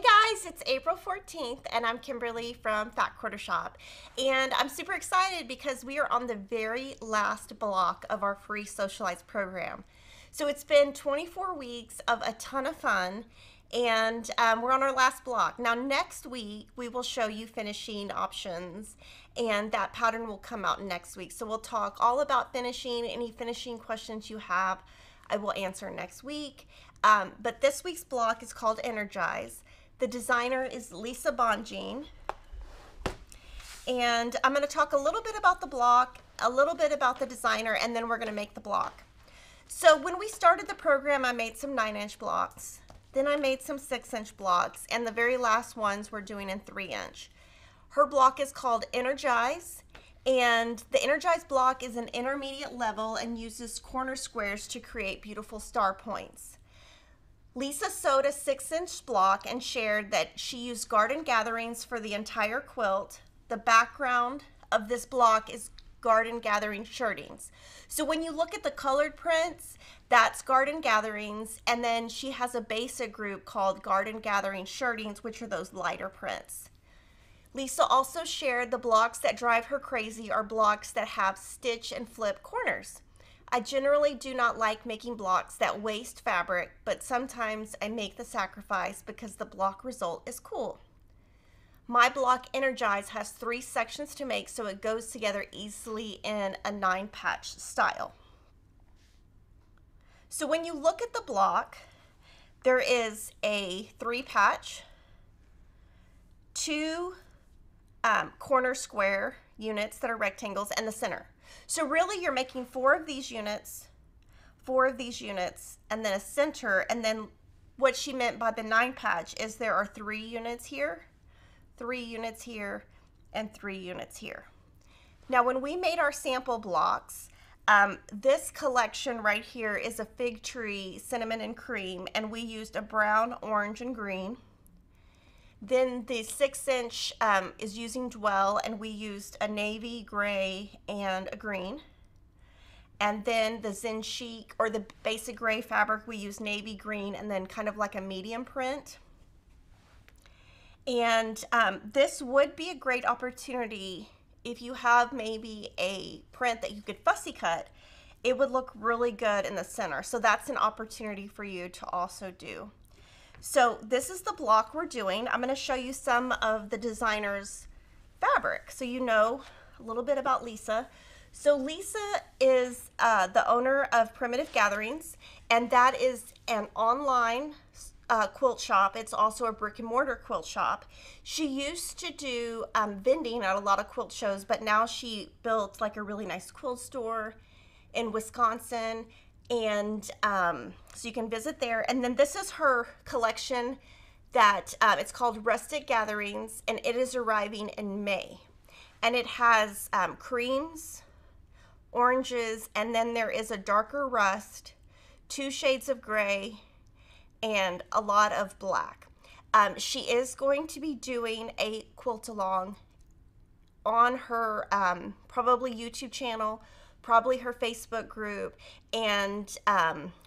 Hey guys, it's April 14th and I'm Kimberly from Fat Quarter Shop, and I'm super excited because we are on the very last block of our free Socialize program. So it's been 24 weeks of a ton of fun, and we're on our last block. Now next week we will show you finishing options, and that pattern will come out next week. So we'll talk all about finishing. Any finishing questions you have, I will answer next week. But this week's block is called Energize. The designer is Lisa Bonjean, and I'm going to talk a little bit about the block, a little bit about the designer, and then we're going to make the block. So when we started the program, I made some 9-inch blocks, then I made some 6-inch blocks, and the very last ones we're doing in 3-inch. Her block is called Energize, and the Energize block is an intermediate level and uses corner squares to create beautiful star points. Lisa sewed a 6-inch block and shared that she used garden gatherings for the entire quilt. The background of this block is garden gathering shirtings. So when you look at the colored prints, that's garden gatherings, and then she has a basic group called garden gathering shirtings, which are those lighter prints. Lisa also shared the blocks that drive her crazy are blocks that have stitch and flip corners. I generally do not like making blocks that waste fabric, but sometimes I make the sacrifice because the block result is cool. My block Energize has 3 sections to make, so it goes together easily in a 9-patch style. So when you look at the block, there is a 3-patch, 2 corner square units that are rectangles, and the center. So really you're making 4 of these units, 4 of these units, and then a center. And then what she meant by the 9-patch is there are 3 units here, 3 units here, and 3 units here. Now when we made our sample blocks, this collection right here is a fig tree, cinnamon and cream, and we used a brown, orange, and green. Then the 6-inch is using Dwell, and we used a navy, gray, and a green. And then the Zen Chic, or the basic gray fabric, we used navy, green, and then kind of like a medium print. And this would be a great opportunity if you have maybe a print that you could fussy cut. It would look really good in the center. So that's an opportunity for you to also do. So this is the block we're doing. I'm going to show you some of the designer's fabric so you know a little bit about Lisa. So Lisa is the owner of Primitive Gatherings, and that is an online quilt shop. It's also a brick and mortar quilt shop. She used to do vending at a lot of quilt shows, but now she built like a really nice quilt store in Wisconsin. And so you can visit there. And then this is her collection that it's called Rustic Gatherings, and it is arriving in May. And it has creams, oranges, and then there is a darker rust, 2 shades of gray, and a lot of black. She is going to be doing a quilt along on her probably YouTube channel, probably her Facebook group, and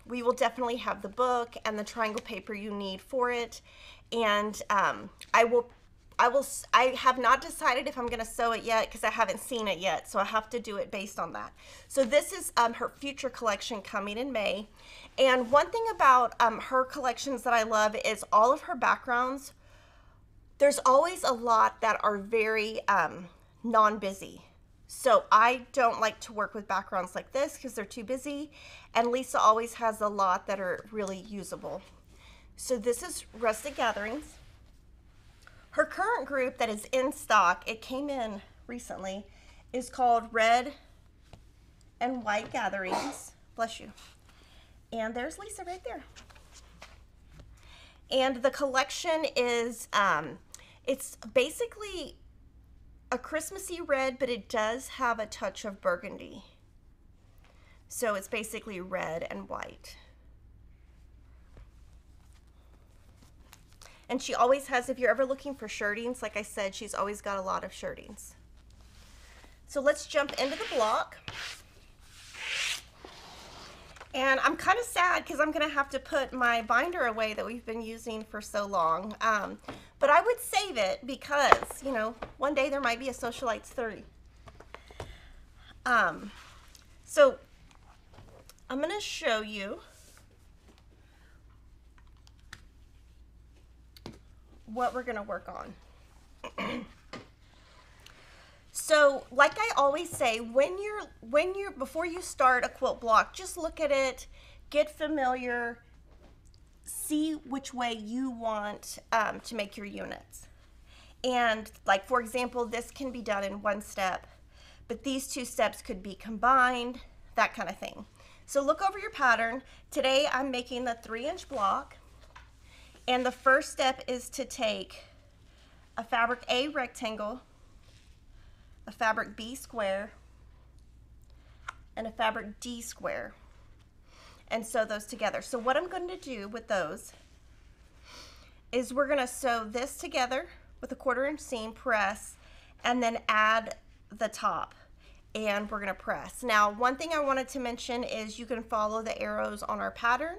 we will definitely have the book and the triangle paper you need for it. And I have not decided if I'm going to sew it yet because I haven't seen it yet, so I have to do it based on that. So this is her future collection coming in May. And one thing about her collections that I love is all of her backgrounds. There's always a lot that are very non-busy. So I don't like to work with backgrounds like this because they're too busy, and Lisa always has a lot that are really usable. So this is Rustic Gatherings. Her current group that is in stock, it came in recently, is called Red and White Gatherings. Bless you. And there's Lisa right there. And the collection is, it's basically a Christmassy red, but it does have a touch of burgundy. So it's basically red and white. And she always has, if you're ever looking for shirtings, like I said, she's always got a lot of shirtings. So let's jump into the block. And I'm kind of sad because I'm going to have to put my binder away that we've been using for so long. But I would save it because, you know, one day there might be a Socialites 30. So I'm going to show you what we're going to work on. So like I always say, before you start a quilt block, just look at it, get familiar, see which way you want to make your units. And like, for example, this can be done in one step, but these two steps could be combined, that kind of thing. So look over your pattern. Today I'm making the 3-inch block. And the first step is to take a fabric A rectangle, a fabric B square, and a fabric D square, and sew those together. So what I'm going to do with those is we're going to sew this together with a 1/4 inch seam, press, and then add the top, and we're going to press. Now, one thing I wanted to mention is you can follow the arrows on our pattern.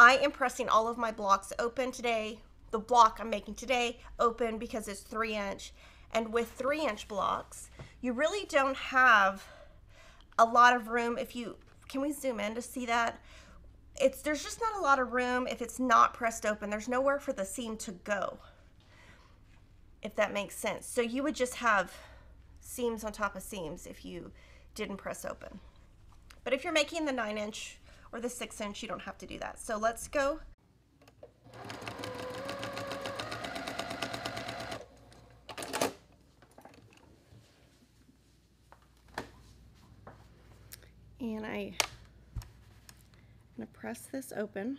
I am pressing all of my blocks open today. The block I'm making today open because it's 3-inch. And with 3-inch blocks, you really don't have a lot of room. If you, can we zoom in to see that? There's just not a lot of room if it's not pressed open. There's nowhere for the seam to go, if that makes sense. So you would just have seams on top of seams if you didn't press open. But if you're making the 9-inch or the 6-inch, you don't have to do that. So let's go. And I'm gonna press this open.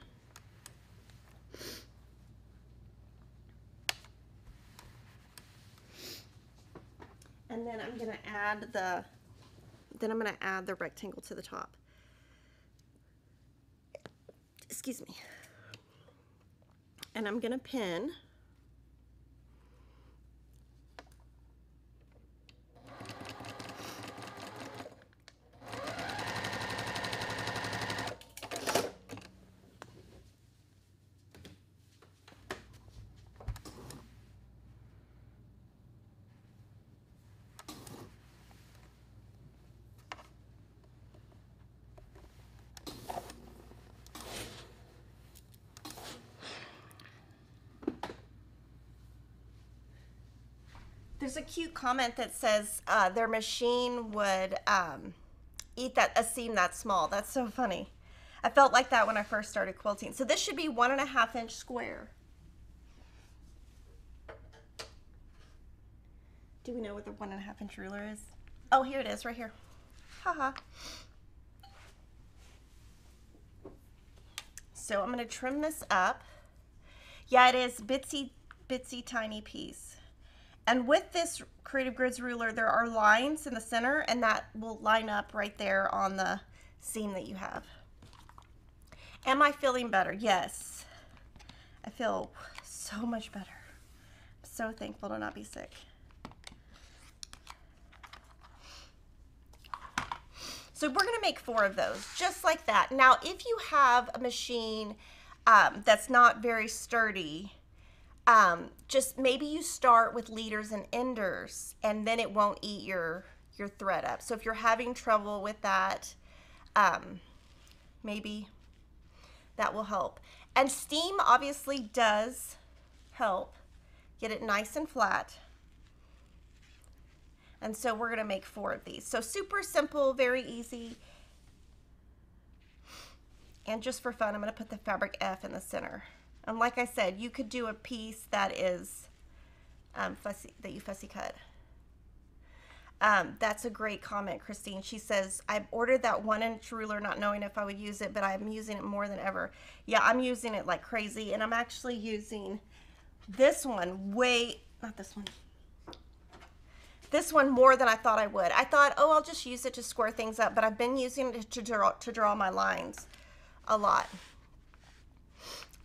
And then I'm gonna add the, rectangle to the top. Excuse me. And I'm gonna pin. There's a cute comment that says their machine would eat a seam that small. That's so funny. I felt like that when I first started quilting. So this should be 1.5-inch square. Do we know what the 1.5-inch ruler is? Oh, here it is, right here. Haha. So I'm gonna trim this up. Yeah, it is bitsy tiny piece. And with this Creative Grids ruler, there are lines in the center, and that will line up right there on the seam that you have. Am I feeling better? Yes. I feel so much better. I'm so thankful to not be sick. So we're going to make 4 of those, just like that. Now, if you have a machine that's not very sturdy, just maybe you start with leaders and enders, and then it won't eat your thread up. So if you're having trouble with that, maybe that will help. And steam obviously does help get it nice and flat. And so we're going to make 4 of these. So super simple, very easy. And just for fun, I'm going to put the fabric F in the center. And like I said, you could do a piece that is fussy, that you fussy cut. That's a great comment, Christine. She says, I've ordered that 1-inch ruler not knowing if I would use it, but I'm using it more than ever. Yeah, I'm using it like crazy, and I'm actually using this one way, not this one. This one more than I thought I would. I thought, oh, I'll just use it to square things up, but I've been using it to draw my lines a lot.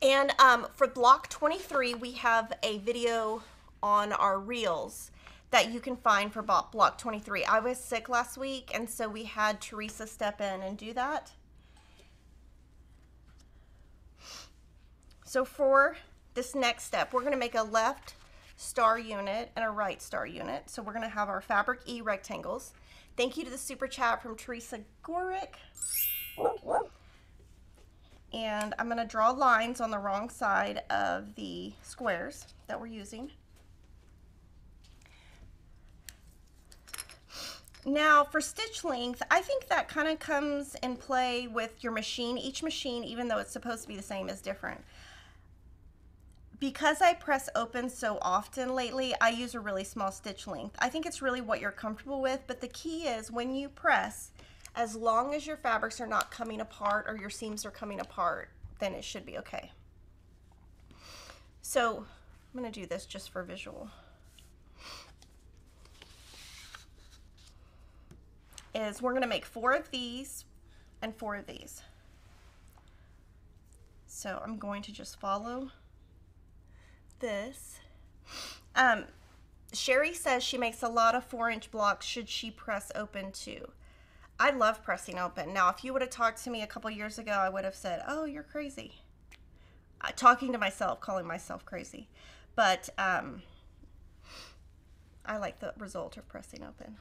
And for block 23, we have a video on our reels that you can find for block 23. I was sick last week, and so we had Teresa step in and do that. So for this next step, we're going to make a left star unit and a right star unit. So we're going to have our fabric E rectangles. Thank you to the super chat from Teresa Gorick. And I'm going to draw lines on the wrong side of the squares that we're using. Now for stitch length, I think that kind of comes in play with your machine. Each machine, even though it's supposed to be the same, is different. Because I press open so often lately, I use a really small stitch length. I think it's really what you're comfortable with, but the key is when you press, as long as your fabrics are not coming apart or your seams are coming apart, then it should be okay. So I'm going to do this just for visual. Is we're going to make 4 of these and 4 of these. So I'm going to just follow this. Sherry says she makes a lot of 4-inch blocks. Should she press open too? I love pressing open. Now, if you would have talked to me a couple years ago, I would have said, oh, you're crazy. Talking to myself, calling myself crazy. But I like the result of pressing open.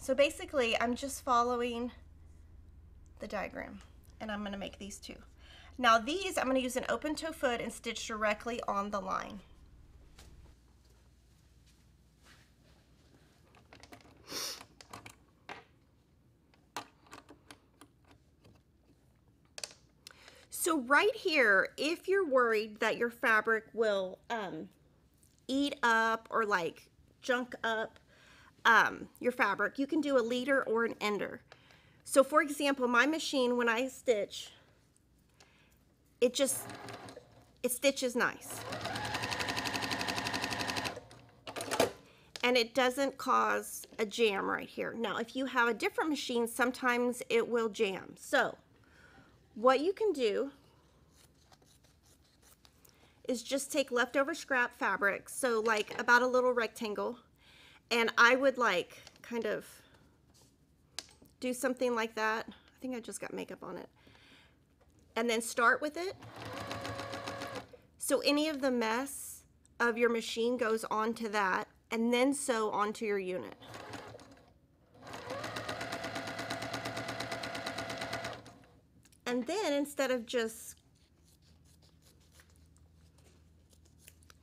So basically, I'm just following the diagram, and I'm going to make these 2. Now these, I'm going to use an open toe foot and stitch directly on the line. So right here, if you're worried that your fabric will eat up or like junk up your fabric, you can do a leader or an ender. So for example, my machine, when I stitch, it stitches nice. And it doesn't cause a jam right here. Now, if you have a different machine, sometimes it will jam. So what you can do is just take leftover scrap fabric, so like about a little rectangle, and I would like kind of do something like that. I think I just got makeup on it. And then start with it. So any of the mess of your machine goes onto that, and then sew onto your unit. And then instead of just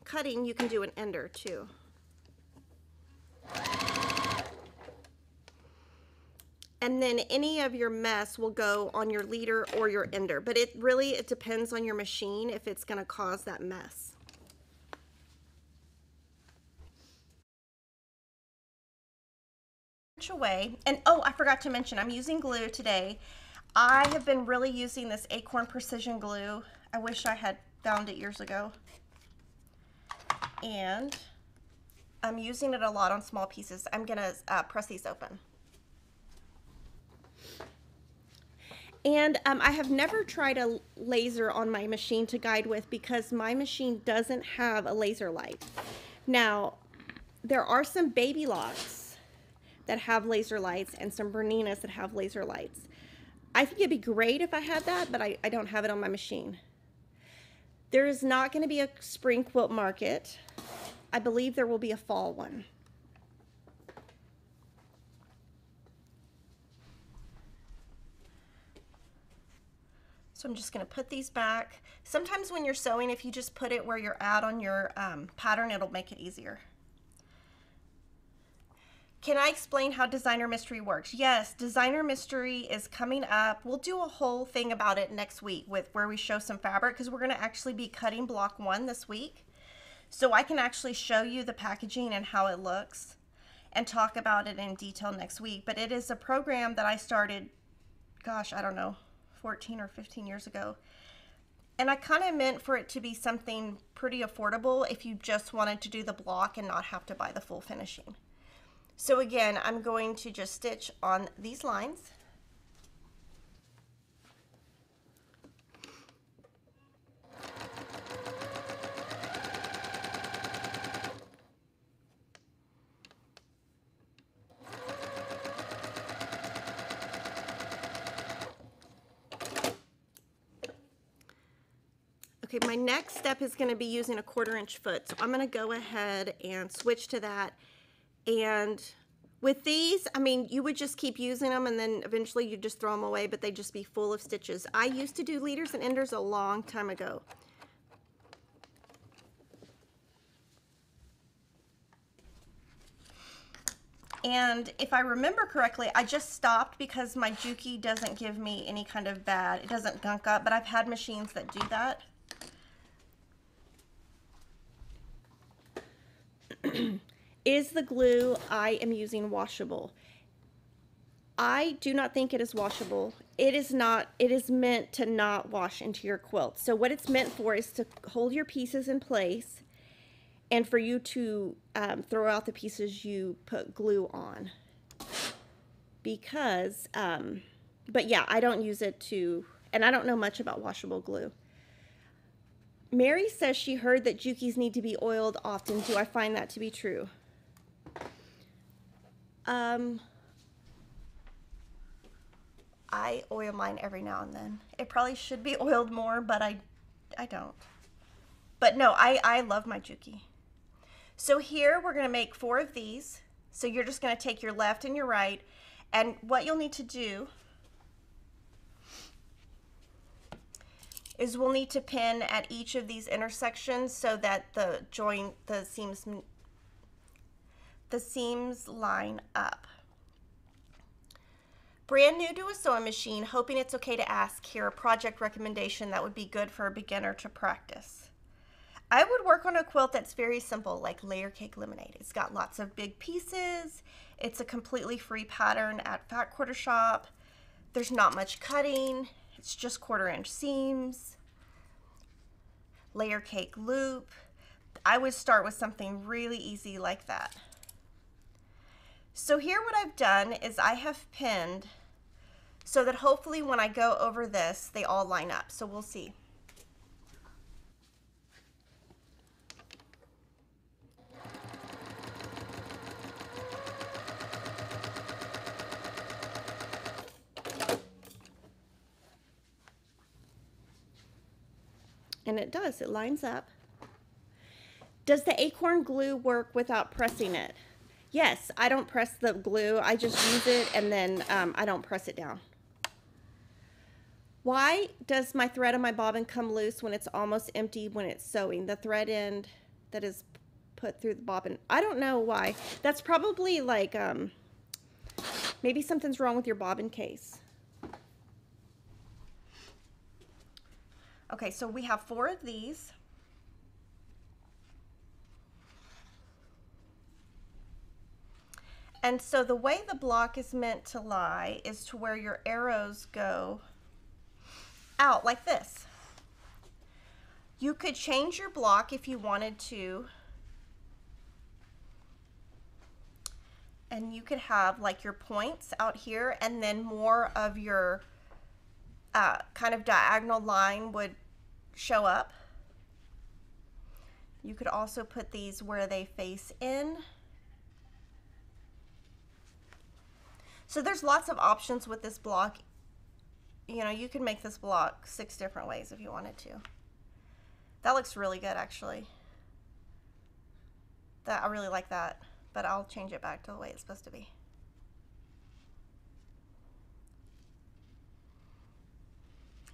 cutting, you can do an ender too. And then any of your mess will go on your leader or your ender. But it really depends on your machine if it's going to cause that mess. Away. And oh, I forgot to mention, I'm using glue today. I have been really using this Acorn Precision glue. I wish I had found it years ago. And I'm using it a lot on small pieces. I'm going to press these open. And I have never tried a laser on my machine to guide with because my machine doesn't have a laser light. Now, there are some Baby Locks that have laser lights and some Berninas that have laser lights. I think it'd be great if I had that, but I don't have it on my machine. There is not going to be a spring quilt market. I believe there will be a fall one. So I'm just going to put these back. Sometimes when you're sewing, if you just put it where you're at on your pattern, it'll make it easier. Can I explain how Designer Mystery works? Yes, Designer Mystery is coming up. We'll do a whole thing about it next week with where we show some fabric because we're going to actually be cutting block 1 this week. So I can actually show you the packaging and how it looks and talk about it in detail next week. But it is a program that I started, gosh, I don't know, 14 or 15 years ago. And I kind of meant for it to be something pretty affordable if you just wanted to do the block and not have to buy the full finishing. So again, I'm going to just stitch on these lines. Okay, my next step is going to be using a 1/4 inch foot. So I'm going to go ahead and switch to that. And with these, I mean, you would just keep using them and then eventually you just throw them away, but they'd just be full of stitches. I used to do leaders and enders a long time ago. And if I remember correctly, I just stopped because my Juki doesn't give me any kind of bad, it doesn't gunk up, but I've had machines that do that. Is the glue I am using washable? I do not think it is washable. It is not, it is meant to not wash into your quilt. So what it's meant for is to hold your pieces in place and for you to throw out the pieces you put glue on. Because, but yeah, I don't use it to, and I don't know much about washable glue. Mary says she heard that Jukis need to be oiled often. Do I find that to be true? I oil mine every now and then. It probably should be oiled more, but I don't. But no, I love my Juki. So here we're going to make 4 of these. So you're just going to take your left and your right, and what you'll need to do is we'll need to pin at each of these intersections so that the joint, the seams line up. Brand new to a sewing machine, hoping it's okay to ask here a project recommendation that would be good for a beginner to practice. I would work on a quilt that's very simple, like Layer Cake Lemonade. It's got lots of big pieces. It's a completely free pattern at Fat Quarter Shop. There's not much cutting. It's just 1/4 inch seams, layer cake loop. I would start with something really easy like that. So here what I've done is I have pinned so that hopefully when I go over this, they all line up. So we'll see. And it does, it lines up. Does the acorn glue work without pressing it? Yes, I don't press the glue, I just use it and then I don't press it down. Why does my thread on my bobbin come loose when it's almost empty when it's sewing? The thread end that is put through the bobbin. I don't know why. That's probably like, maybe something's wrong with your bobbin case. Okay, so we have 4 of these. And so the way the block is meant to lie is to where your arrows go out like this. You could change your block if you wanted to. And you could have like your points out here and then more of your kind of diagonal line would show up. You could also put these where they face in. So there's lots of options with this block. You know, you can make this block 6 different ways if you wanted to. That looks really good actually. I really like that, but I'll change it back to the way it's supposed to be.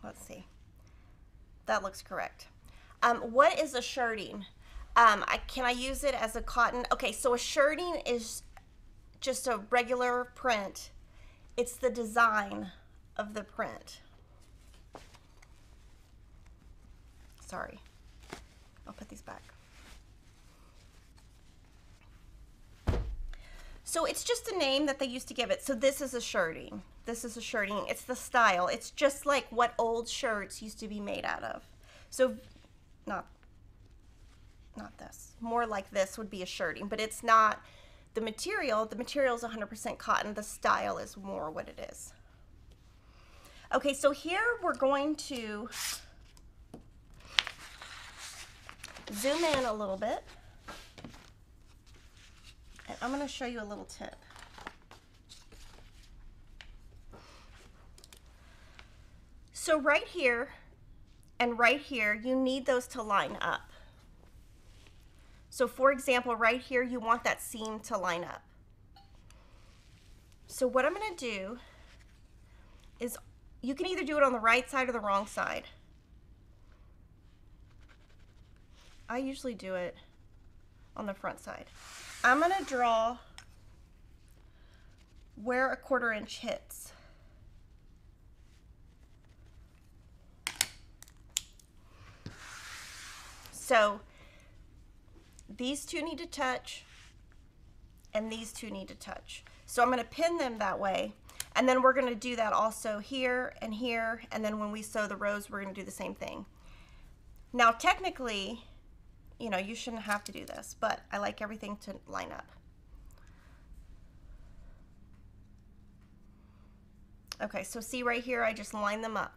Let's see. That looks correct. What is a shirting? Can I use it as a cotton? Okay, so a shirting is just a regular print. It's the design of the print. Sorry. I'll put these back. So it's just a name that they used to give it. So this is a shirting. This is a shirting. It's the style. It's just like what old shirts used to be made out of. So not this. More like this would be a shirting, but it's not the material. The material is 100% cotton. The style is more what it is. Okay, so here we're going to zoom in a little bit. And I'm going to show you a little tip. So right here, and right here, you need those to line up. So for example, right here, you want that seam to line up. So what I'm gonna do is, you can either do it on the right side or the wrong side. I usually do it on the front side. I'm gonna draw where a 1/4 inch hits. So these two need to touch and these two need to touch. So I'm gonna pin them that way, and then we're gonna do that also here and here, and then when we sew the rows, we're gonna do the same thing. Now technically, you know, you shouldn't have to do this, but I like everything to line up. Okay, so see right here, I just line them up.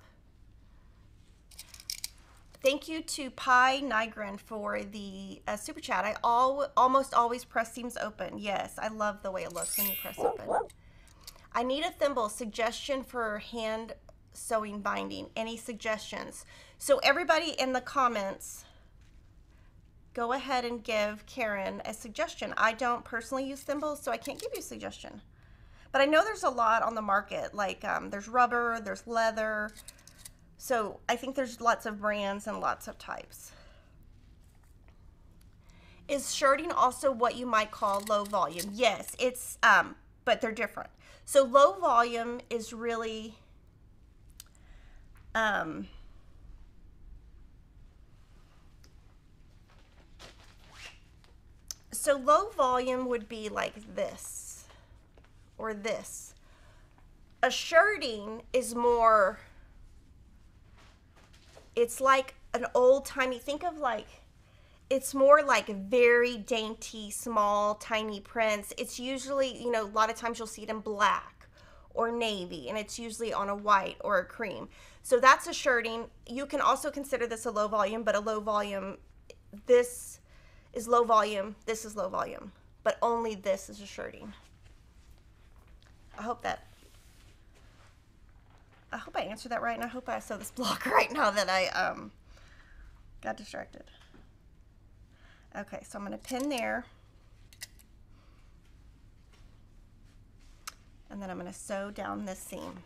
Thank you to Pi Nygren for the super chat. I almost always press seams open. Yes, I love the way it looks when you press open. I need a thimble. Suggestion for hand sewing binding. Any suggestions? So everybody in the comments, go ahead and give Karen a suggestion. I don't personally use thimbles, so I can't give you a suggestion. But I know there's a lot on the market, like there's rubber, there's leather. So I think there's lots of brands and lots of types. Is shirting also what you might call low volume? Yes, it's, but they're different. So low volume is really, so low volume would be like this or this. A shirting is more, it's like an old timey, think of like, it's more like very dainty, small, tiny prints. It's usually, you know, a lot of times you'll see it in black or navy, and it's usually on a white or a cream. So that's a shirting. You can also consider this a low volume, but a low volume, this is low volume, this is low volume, but only this is a shirting. I hope I answered that right, and I hope I sew this block right now that I got distracted. Okay, so I'm gonna pin there, and then I'm gonna sew down this seam.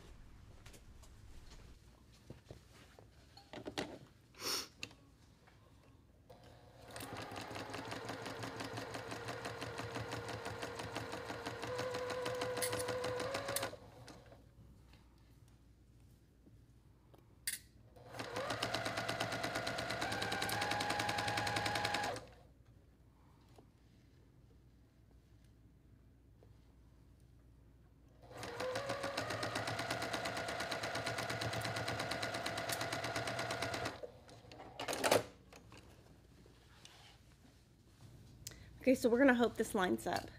Okay, so we're gonna hope this lines up.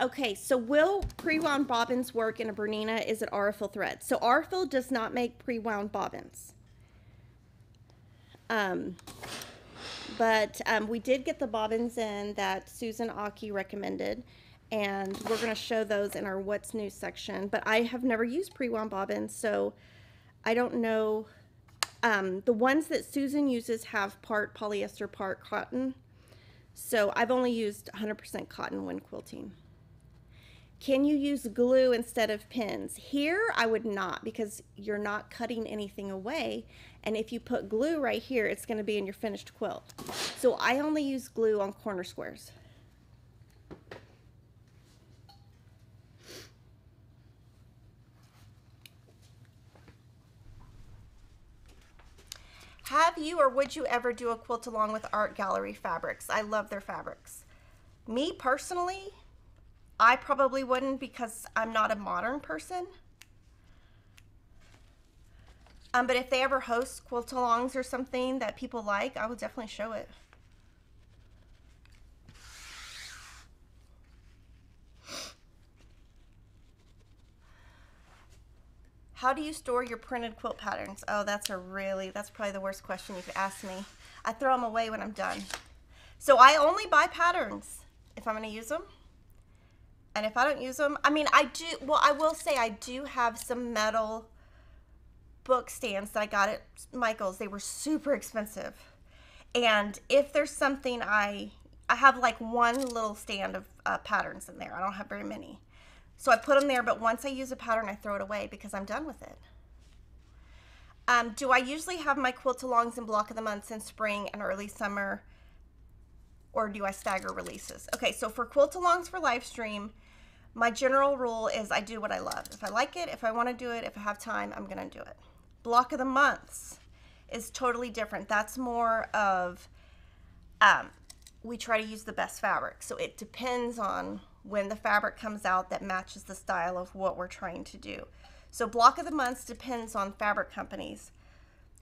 Okay, so will pre-wound bobbins work in a Bernina? Is it RFL thread? So RFL does not make pre-wound bobbins. But we did get the bobbins in that Susan Aki recommended, and we're gonna show those in our What's New section, but I have never used pre-wound bobbins, so I don't know. The ones that Susan uses have part polyester, part cotton. So I've only used 100% cotton when quilting. Can you use glue instead of pins? Here, I would not, because you're not cutting anything away. And if you put glue right here, it's going to be in your finished quilt. So I only use glue on corner squares. Have you or would you ever do a quilt along with art gallery fabrics? I love their fabrics. Me personally, I probably wouldn't, because I'm not a modern person. But if they ever host quilt alongs or something that people like, I would definitely show it. How do you store your printed quilt patterns? Oh, that's probably the worst question you could ask me. I throw them away when I'm done. So I only buy patterns if I'm gonna use them. And if I don't use them, I mean, I do, well, I will say I do have some metal book stands that I got at Michael's. They were super expensive. And if there's something I have like one little stand of patterns in there. I don't have very many. So I put them there, but once I use a pattern, I throw it away because I'm done with it. Do I usually have my quilt-alongs and block of the months in spring and early summer, or do I stagger releases? Okay, so for quilt-alongs for live stream, my general rule is I do what I love. If I like it, if I want to do it, if I have time, I'm going to do it. Block of the months is totally different. That's more of we try to use the best fabric. So it depends on when the fabric comes out that matches the style of what we're trying to do. So block of the months depends on fabric companies.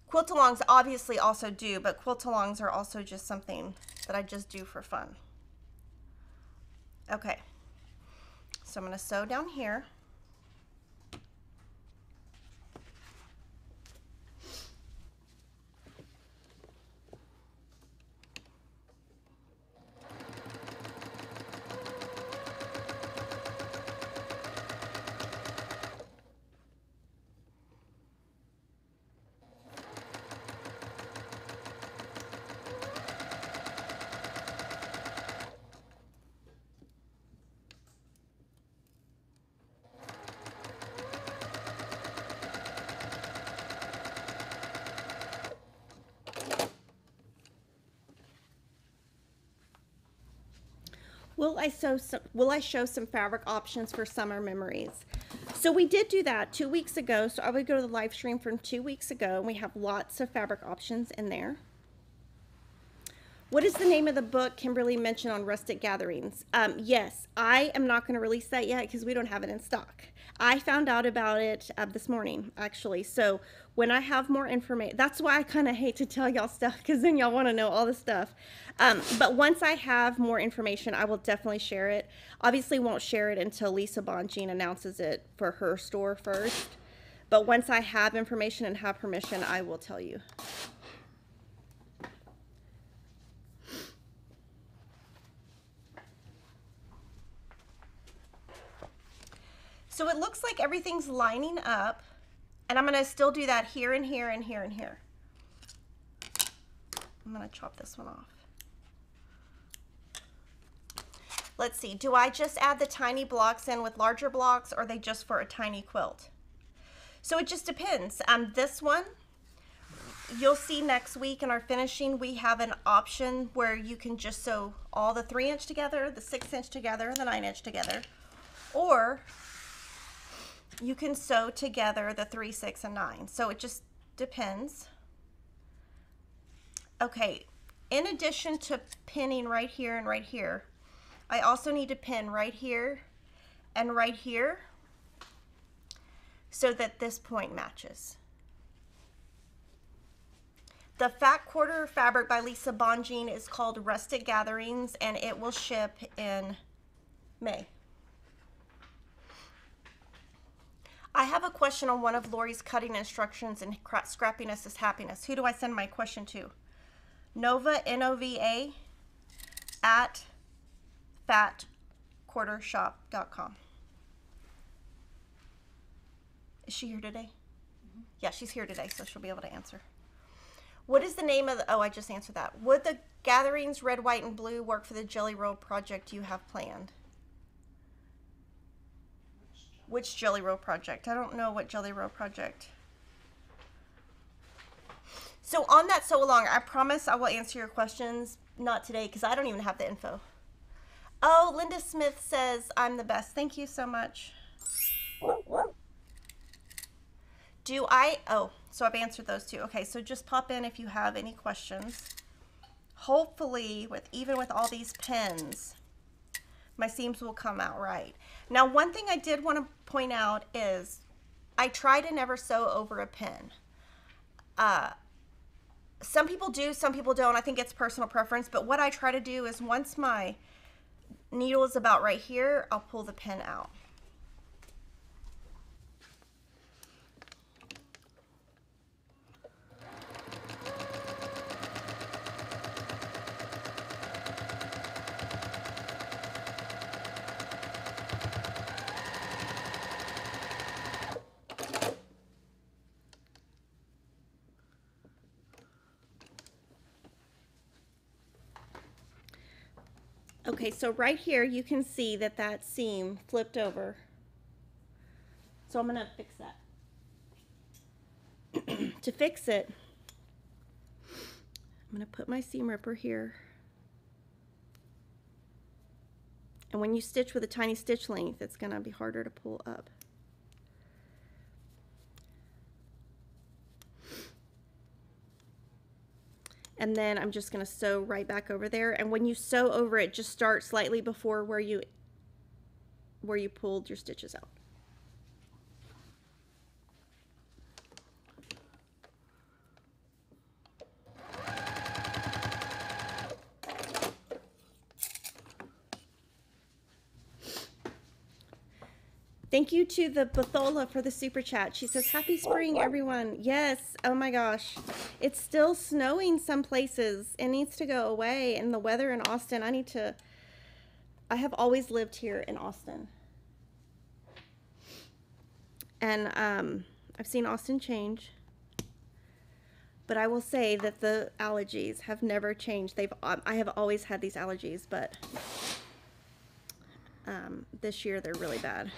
Quilt-alongs obviously also do, but quilt-alongs are also just something that I just do for fun. Okay, so I'm going to sew down here. Will I show some fabric options for summer memories? So we did do that 2 weeks ago. So I would go to the live stream from 2 weeks ago, and we have lots of fabric options in there. What is the name of the book Kimberly mentioned on Rustic Gatherings? Yes, I am not going to release that yet because we don't have it in stock. I found out about it this morning, actually. So when I have more information, that's why I kind of hate to tell y'all stuff, because then y'all want to know all the stuff. But once I have more information, I will definitely share it. Obviously won't share it until Lisa Bonjean announces it for her store first. But once I have information and have permission, I will tell you. So it looks like everything's lining up. And I'm gonna still do that here and here and here and here. I'm gonna chop this one off. Let's see, do I just add the tiny blocks in with larger blocks, or are they just for a tiny quilt? So it just depends. This one, you'll see next week in our finishing, we have an option where you can just sew all the 3-inch together, the 6-inch together, the 9-inch together, or you can sew together the 3, 6, and 9. So it just depends. Okay, in addition to pinning right here and right here, I also need to pin right here and right here so that this point matches. The Fat Quarter fabric by Lisa Bonjean is called Rustic Gatherings, and it will ship in May. I have a question on one of Lori's cutting instructions, and scrappiness is happiness. Who do I send my question to? Nova, N-O-V-A, at fatquartershop.com. Is she here today? Mm-hmm. Yeah, she's here today, so she'll be able to answer. What is the name of the, oh, I just answered that. Would the gatherings, red, white, and blue, work for the jelly roll project you have planned? Which jelly roll project? I don't know what jelly roll project. So on that sew along, I promise I will answer your questions. Not today, because I don't even have the info. Oh, Linda Smith says, I'm the best. Thank you so much. Do I, oh, so I've answered those two. Okay, so just pop in if you have any questions. Hopefully, even with all these pins, my seams will come out right. Now, one thing I did want to point out is I try to never sew over a pin. Some people do, some people don't. I think it's personal preference, but what I try to do is once my needle is about right here, I'll pull the pin out. Okay, so right here you can see that that seam flipped over. So I'm going to fix that. To fix it, I'm going to put my seam ripper here. And when you stitch with a tiny stitch length, it's going to be harder to pull up. And then I'm just going to sew right back over there. And when you sew over it, just start slightly before where you pulled your stitches out. Thank you to the Bathola for the super chat. She says, happy spring, everyone. Yes, oh my gosh. It's still snowing some places. It needs to go away. And the weather in Austin, I have always lived here in Austin. And I've seen Austin change. But I will say that the allergies have never changed. I have always had these allergies, but this year they're really bad.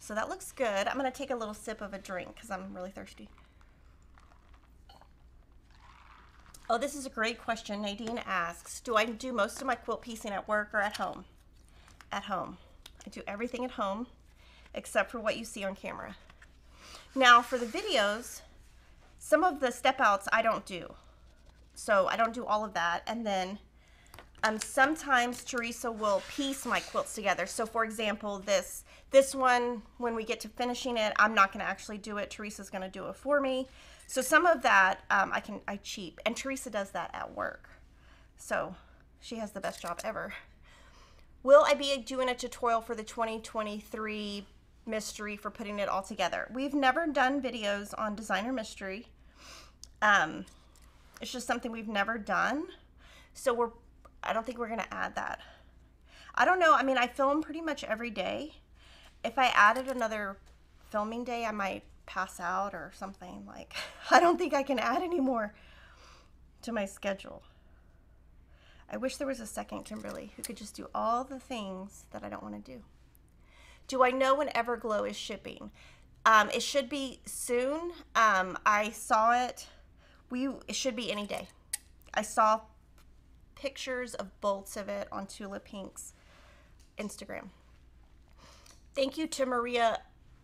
So that looks good. I'm going to take a little sip of a drink because I'm really thirsty. Oh, this is a great question. Nadine asks, do I do most of my quilt piecing at work or at home? At home. I do everything at home except for what you see on camera. Now for the videos, some of the step outs I don't do. So I don't do all of that. And then sometimes Teresa will piece my quilts together. So for example, this one, when we get to finishing it, I'm not gonna actually do it. Teresa's gonna do it for me. So some of that I cheat. And Teresa does that at work. So she has the best job ever. Will I be doing a tutorial for the 2023 mystery for putting it all together? We've never done videos on designer mystery. It's just something we've never done. So I don't think we're gonna add that. I don't know, I mean, I film pretty much every day. If I added another filming day, I might pass out or something. Like, I don't think I can add any more to my schedule. I wish there was a second Kimberly who could just do all the things that I don't wanna do. Do I know when Everglow is shipping? It should be soon. I saw it. It should be any day. I saw pictures of bolts of it on Tula Pink's Instagram. Thank you to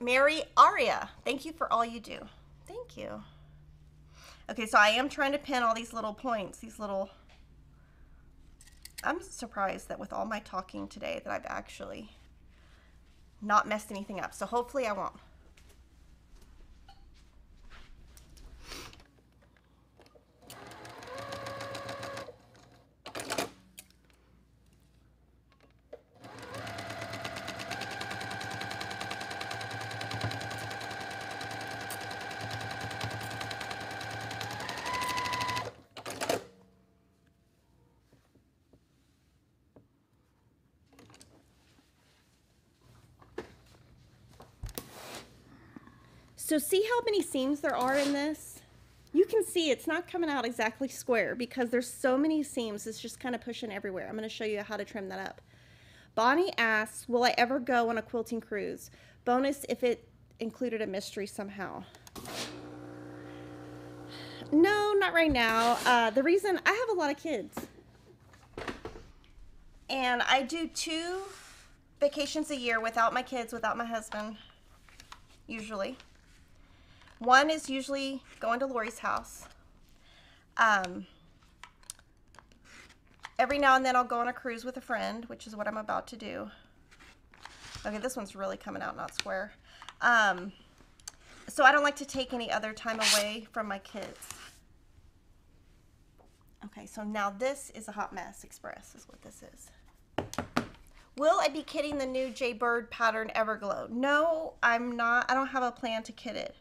Mary Aria. Thank you for all you do. Thank you. Okay, so I am trying to pin all these little points, I'm surprised that with all my talking today that I've actually not messed anything up. So hopefully I won't. So see how many seams there are in this? You can see it's not coming out exactly square because there's so many seams. It's just kind of pushing everywhere. I'm going to show you how to trim that up. Bonnie asks, will I ever go on a quilting cruise? Bonus if it included a mystery somehow. No, not right now. The reason, I have a lot of kids. And I do 2 vacations a year without my kids, without my husband, usually. One is usually going to Lori's house. Every now and then I'll go on a cruise with a friend, which is what I'm about to do. Okay, this one's really coming out not square. So I don't like to take any other time away from my kids. Okay, so now this is a hot mess express is what this is. Will I be kitting the new J Bird pattern Everglow? No, I'm not. I don't have a plan to kit it.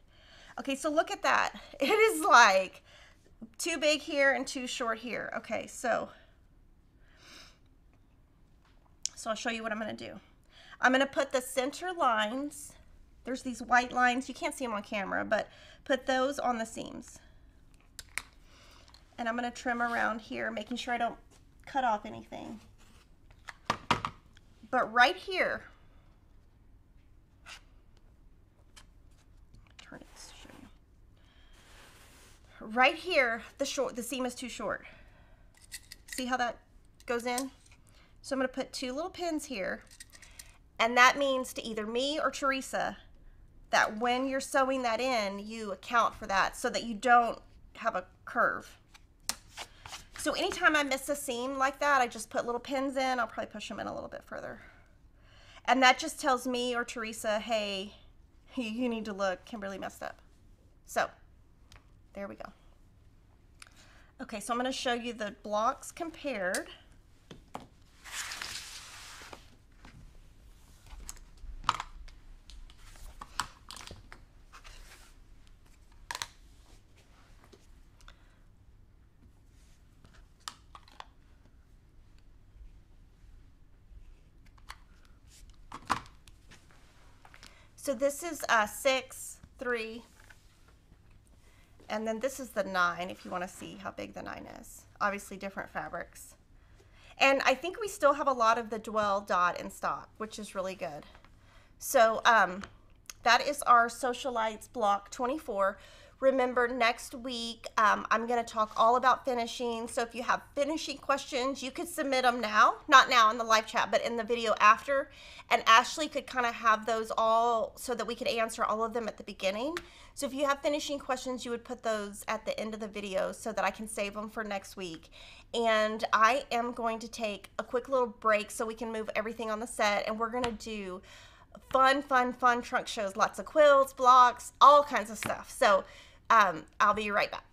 Okay, so look at that. It is like too big here and too short here. Okay, so I'll show you what I'm gonna do. I'm gonna put the center lines. There's these white lines. You can't see them on camera, but Put those on the seams. And I'm going to trim around here, making sure I don't cut off anything. But right here, turn it to show you. Right here, the seam is too short. See how that goes in? So I'm going to put two little pins here, and that means to either me or Teresa that when you're sewing that in, you account for that so that you don't have a curve. So anytime I miss a seam like that, I just put little pins in. I'll probably push them in a little bit further. And that just tells me or Teresa, hey, you need to look, Kimberly messed up. So there we go. Okay, so I'm gonna show you the blocks compared. So this is 6, 3, and then this is the 9 if you want to see how big the 9 is. Obviously different fabrics. And I think we still have a lot of the Dwell dot in stock, which is really good. So that is our Socialites block 24. Remember, next week I'm going to talk all about finishing. So if you have finishing questions, you could submit them now. Not now in the live chat, but in the video after. And Ashley could kind of have those all so that we could answer all of them at the beginning. So if you have finishing questions, you would put those at the end of the video so that I can save them for next week. And I am going to take a quick little break so we can move everything on the set. And we're going to do fun trunk shows. Lots of quilts, blocks, all kinds of stuff. So I'll be right back.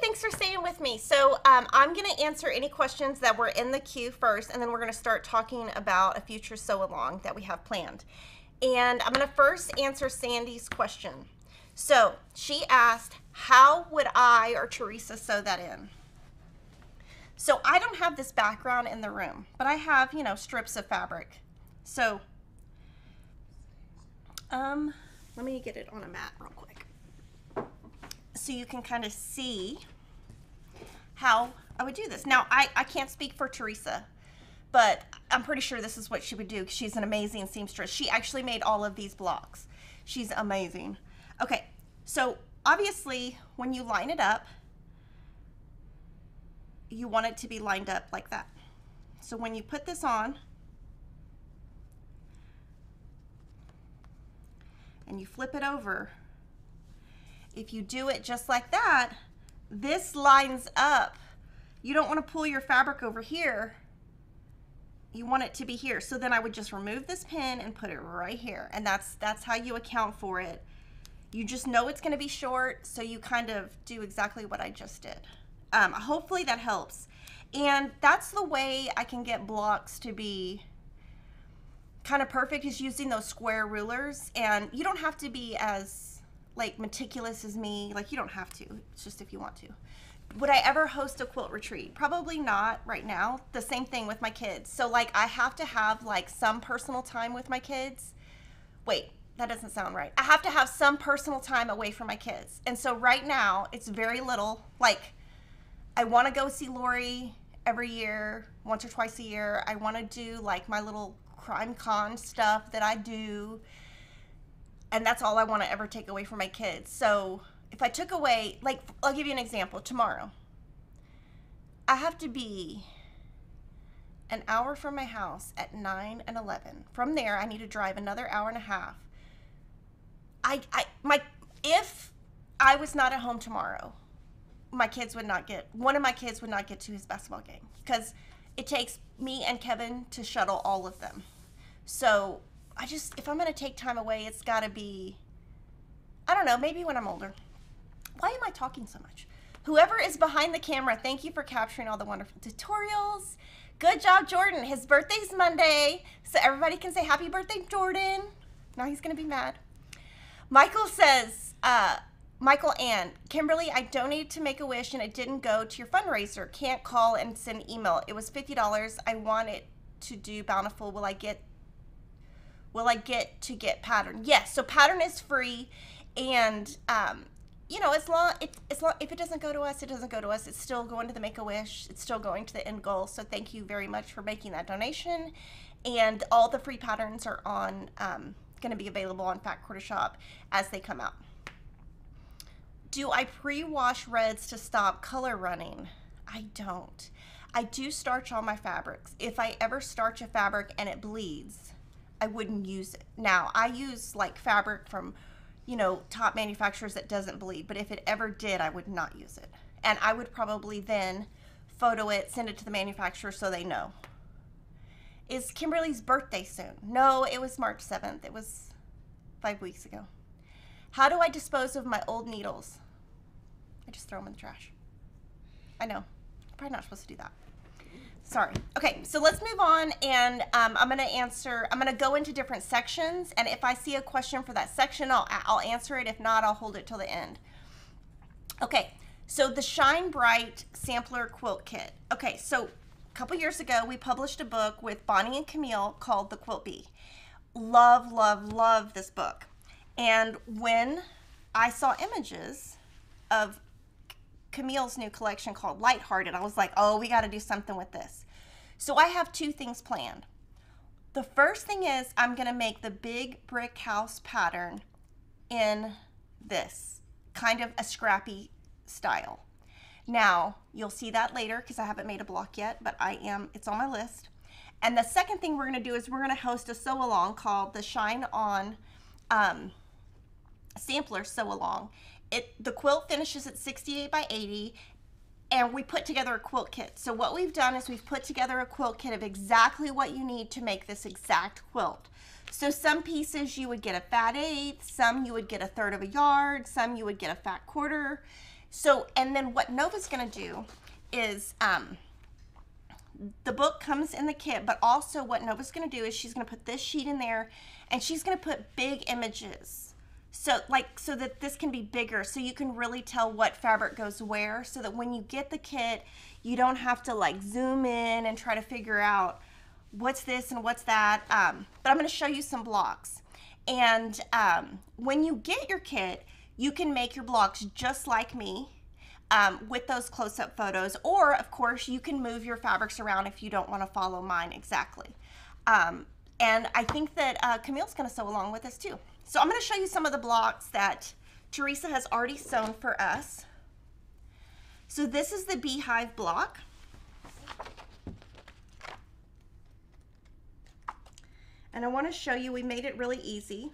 Thanks for staying with me. So I'm going to answer any questions that were in the queue first, and then we're going to start talking about a future sew along that we have planned. And I'm going to first answer Sandy's question. So she asked, how would I or Teresa sew that in? So I don't have this background in the room, but I have, you know, strips of fabric. So let me get it on a mat real quick, so you can kind of see how I would do this. Now, I can't speak for Teresa, but I'm pretty sure this is what she would do. She's an amazing seamstress. She actually made all of these blocks. She's amazing. Okay, so obviously when you line it up, you want it to be lined up like that. So when you put this on and you flip it over, if you do it just like that, this lines up. You don't want to pull your fabric over here. You want it to be here. So then I would just remove this pin and put it right here. And that's how you account for it. You just know it's going to be short, so you kind of do exactly what I just did. Hopefully that helps. And that's the way I can get blocks to be kind of perfect, is using those square rulers. And you don't have to be as like meticulous as me. Like, you don't have to. It's just if you want to. Would I ever host a quilt retreat? Probably not right now. The same thing with my kids. So like, I have to have like some personal time with my kids. Wait, that doesn't sound right. I have to have some personal time away from my kids. And so right now it's very little. Like, I want to go see Lori every year, once or twice a year. I want to do like my little crime con stuff that I do. And that's all I want to ever take away from my kids. So if I took away, like, I'll give you an example. Tomorrow, I have to be an hour from my house at 9 and 11. From there, I need to drive another hour and a half. If I was not at home tomorrow, one of my kids would not get to his basketball game, because it takes me and Kevin to shuttle all of them. So if I'm going to take time away, it's got to be, I don't know, maybe when I'm older. Why am I talking so much? Whoever is behind the camera, thank you for capturing all the wonderful tutorials. Good job, Jordan. His birthday's Monday, so everybody can say happy birthday, Jordan. Now he's going to be mad. Michael says, Michael and Kimberly, I donated to Make-A-Wish and it didn't go to your fundraiser. Can't call and send email. It was $50. I wanted to do Bountiful. Will I get to get pattern? Yes. So pattern is free. And, you know, if it doesn't go to us, it doesn't go to us. It's still going to the Make-A-Wish. It's still going to the end goal. So thank you very much for making that donation. And all the free patterns are on, going to be available on Fat Quarter Shop as they come out. Do I pre-wash reds to stop color running? I don't. I do starch all my fabrics. If I ever starch a fabric and it bleeds, I wouldn't use it. Now, I use like fabric from, you know, top manufacturers that doesn't bleed, but if it ever did, I would not use it. And I would probably then photo it, send it to the manufacturer so they know. Is Kimberly's birthday soon? No, it was March 7th. It was 5 weeks ago. How do I dispose of my old needles? I just throw them in the trash. I know, probably not supposed to do that. Sorry. Okay, so let's move on, and I'm going to go into different sections, and if I see a question for that section, I'll answer it. If not, I'll hold it till the end. Okay, so the Shine Bright Sampler Quilt Kit. Okay, so a couple years ago, we published a book with Bonnie and Camille called The Quilt Bee. Love, love, love this book. And when I saw images of Camille's new collection called Lighthearted, I was like, oh, we got to do something with this. So I have two things planned. The first thing is I'm going to make the big brick house pattern in this kind of a scrappy style. Now, you'll see that later because I haven't made a block yet, but it's on my list. And the second thing we're going to do is we're going to host a sew along called the Shine On Sampler Sew Along. The quilt finishes at 68 by 80, and we put together a quilt kit. So what we've done is we've put together a quilt kit of exactly what you need to make this exact quilt. So some pieces you would get a fat eighth, some you would get a third of a yard, some you would get a fat quarter. So, and then what Nova's going to do is, the book comes in the kit, but also what Nova's going to do is she's going to put this sheet in there, and she's going to put big images. So that this can be bigger, so you can really tell what fabric goes where, so that when you get the kit, you don't have to like zoom in and try to figure out what's this and what's that. But I'm going to show you some blocks. And when you get your kit, you can make your blocks just like me. with those close-up photos, or of course you can move your fabrics around if you don't want to follow mine exactly. And I think that Camille's going to sew along with us too. So I'm going to show you some of the blocks that Teresa has already sewn for us. So this is the beehive block. And I want to show you, we made it really easy.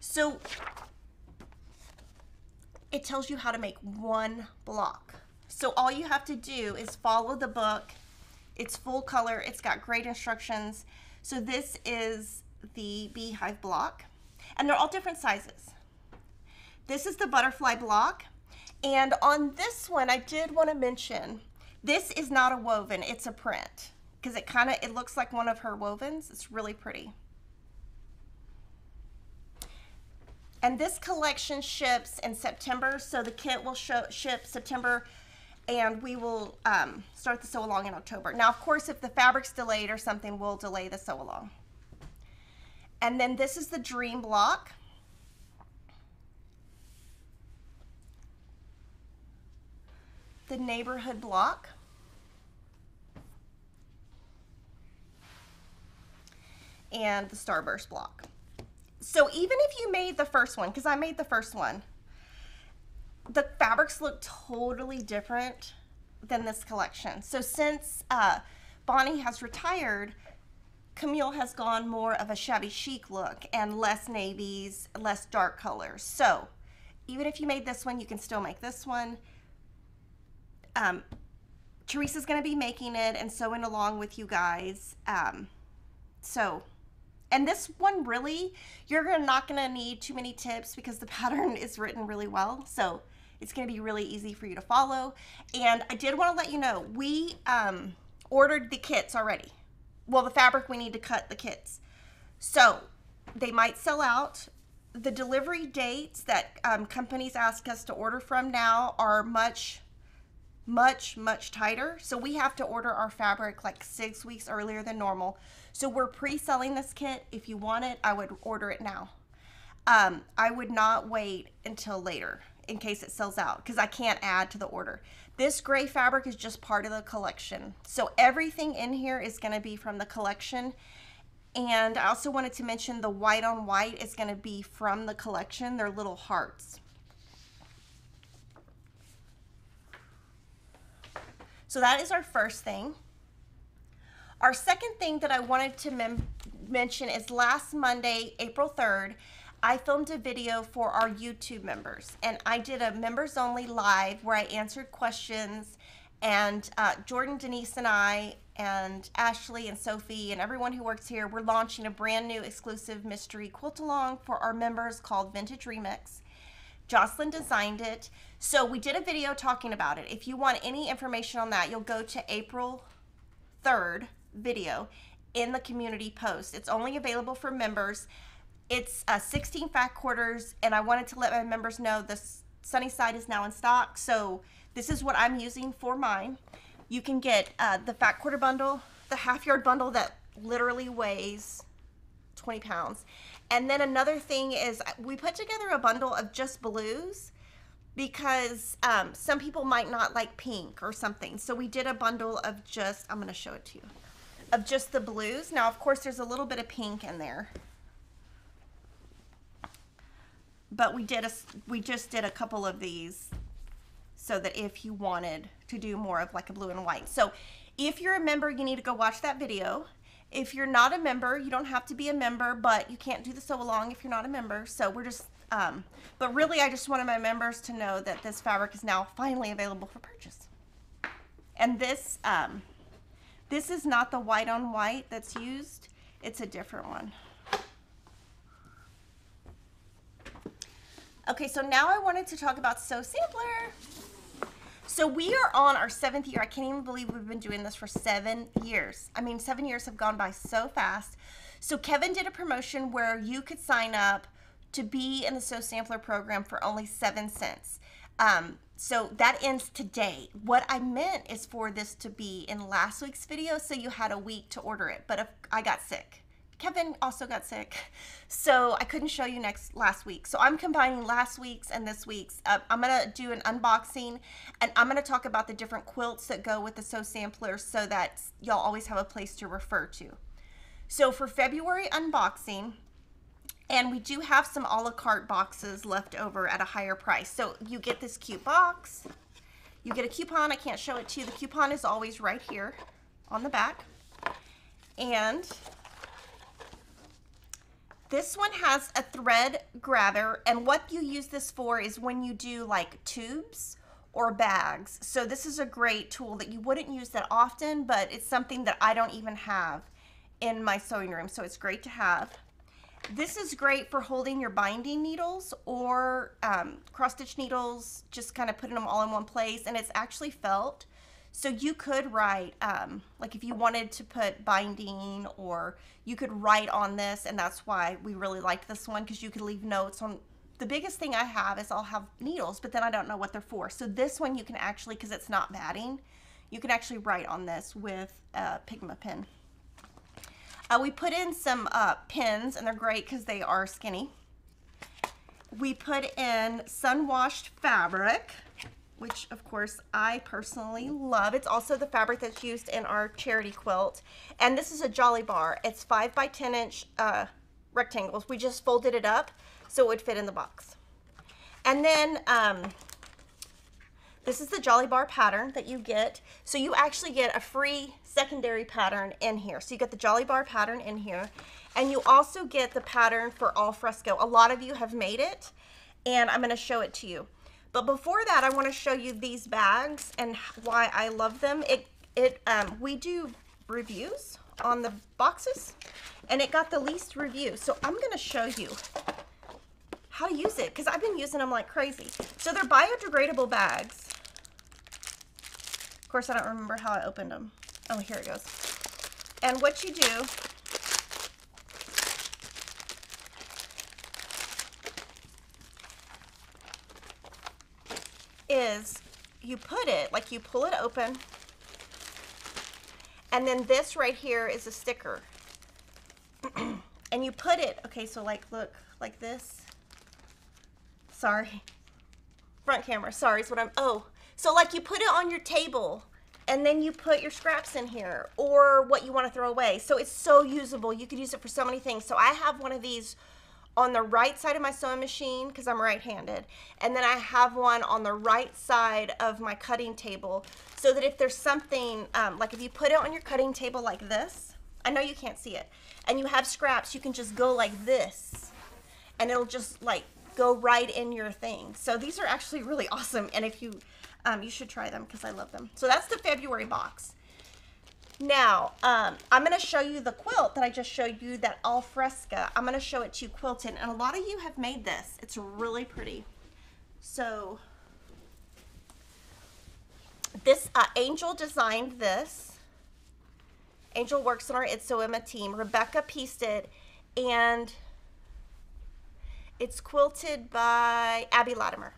So it tells you how to make one block. So all you have to do is follow the book. It's full color, it's got great instructions. So this is the beehive block, and they're all different sizes. This is the butterfly block, and on this one I did want to mention, this is not a woven, it's a print, because it kind of, it looks like one of her wovens. It's really pretty. And this collection ships in September, so the kit will ship September, and we will start the sew along in October. Now, of course, if the fabric's delayed or something, we'll delay the sew along. And then this is the dream block. The neighborhood block. And the starburst block. So even if you made the first one, because I made the first one, the fabrics look totally different than this collection. So since Bonnie has retired, Camille has gone more of a shabby chic look and less navies, less dark colors. So even if you made this one, you can still make this one. Teresa's gonna be making it and sewing along with you guys. And this one, really, you're not gonna need too many tips because the pattern is written really well. So it's gonna be really easy for you to follow. And I did wanna let you know, we ordered the kits already. Well, the fabric, we need to cut the kits. So they might sell out. The delivery dates that companies ask us to order from now are much, much, much tighter. So we have to order our fabric like 6 weeks earlier than normal. So we're pre-selling this kit. If you want it, I would order it now. I would not wait until later in case it sells out, because I can't add to the order. This gray fabric is just part of the collection. So everything in here is gonna be from the collection. And I also wanted to mention the white on white is gonna be from the collection. They're little hearts. So that is our first thing. Our second thing that I wanted to mention is last Monday, April 3rd, I filmed a video for our YouTube members, and I did a members only live where I answered questions, and Jordan, Denise, and I, and Ashley, and Sophie, and everyone who works here, we're launching a brand new exclusive mystery quilt along for our members called Vintage Remix. Jocelyn designed it, so we did a video talking about it. If you want any information on that, you'll go to April 3rd video in the community post. It's only available for members. It's 16 fat quarters, and I wanted to let my members know the sunny side is now in stock. So this is what I'm using for mine. You can get the fat quarter bundle, the half yard bundle that literally weighs 20 pounds. And then another thing is we put together a bundle of just blues because some people might not like pink or something. So we did a bundle of just, I'm gonna show it to you, of just the blues. Now, of course, there's a little bit of pink in there, but we just did a couple of these so that if you wanted to do more of like a blue and white. So if you're a member, you need to go watch that video. If you're not a member, you don't have to be a member, but you can't do the sew along if you're not a member. So we're just, but really I just wanted my members to know that this fabric is now finally available for purchase. And this, this is not the white on white that's used. It's a different one. Okay, so now I wanted to talk about Sew Sampler. So we are on our 7th year. I can't even believe we've been doing this for 7 years. I mean, 7 years have gone by so fast. So Kevin did a promotion where you could sign up to be in the Sew Sampler program for only 7 cents. So that ends today. What I meant is for this to be in last week's video, so you had a week to order it, but I got sick. Kevin also got sick, so I couldn't show you last week. So I'm combining last week's and this week's. I'm going to do an unboxing, and I'm going to talk about the different quilts that go with the Sew Sampler so that y'all always have a place to refer to. So for February unboxing, and we do have some a la carte boxes left over at a higher price. So you get this cute box. You get a coupon. I can't show it to you. The coupon is always right here on the back. And this one has a thread grabber, and what you use this for is when you do like tubes or bags. So this is a great tool that you wouldn't use that often, but it's something that I don't even have in my sewing room, so it's great to have. This is great for holding your binding needles or cross-stitch needles, just kind of putting them all in one place, and it's actually felt. So you could write, like if you wanted to put binding, or you could write on this, and that's why we really like this one, because you could leave notes on. The biggest thing I have is I'll have needles, but then I don't know what they're for. So this one you can actually, because it's not batting, you can actually write on this with a Pigma pen. We put in some pins, and they're great because they are skinny. We put in sun-washed fabric, which of course I personally love. It's also the fabric that's used in our charity quilt. And this is a Jolly Bar. It's 5 by 10 inch rectangles. We just folded it up so it would fit in the box. And then this is the Jolly Bar pattern that you get. So you actually get a free secondary pattern in here. So you get the Jolly Bar pattern in here, and you also get the pattern for Al Fresco. A lot of you have made it, and I'm gonna show it to you. But before that, I want to show you these bags and why I love them. We do reviews on the boxes, and it got the least review. So I'm going to show you how to use it, because I've been using them like crazy. So they're biodegradable bags. Of course, I don't remember how I opened them. Oh, here it goes. And what you do, is you put it, like you pull it open, and then this right here is a sticker. And you put it, okay, so like look, like this. Sorry, front camera, sorry is what I'm, oh. So like you put it on your table, and then you put your scraps in here or what you want to throw away. So it's so usable. You could use it for so many things. So I have one of these on the right side of my sewing machine because I'm right-handed, and then I have one on the right side of my cutting table, so that if there's something, like if you put it on your cutting table like this, I know you can't see it, and you have scraps, you can just go like this, and it'll just like go right in your thing. So these are actually really awesome, and if you, you should try them because I love them. So that's the February box. Now, I'm going to show you the quilt that I just showed you, that Al Fresco. I'm going to show it to you quilted, and a lot of you have made this. It's really pretty. So this, Angel designed this. Angel works on our It's So Emma team. Rebecca pieced it, and it's quilted by Abby Latimer.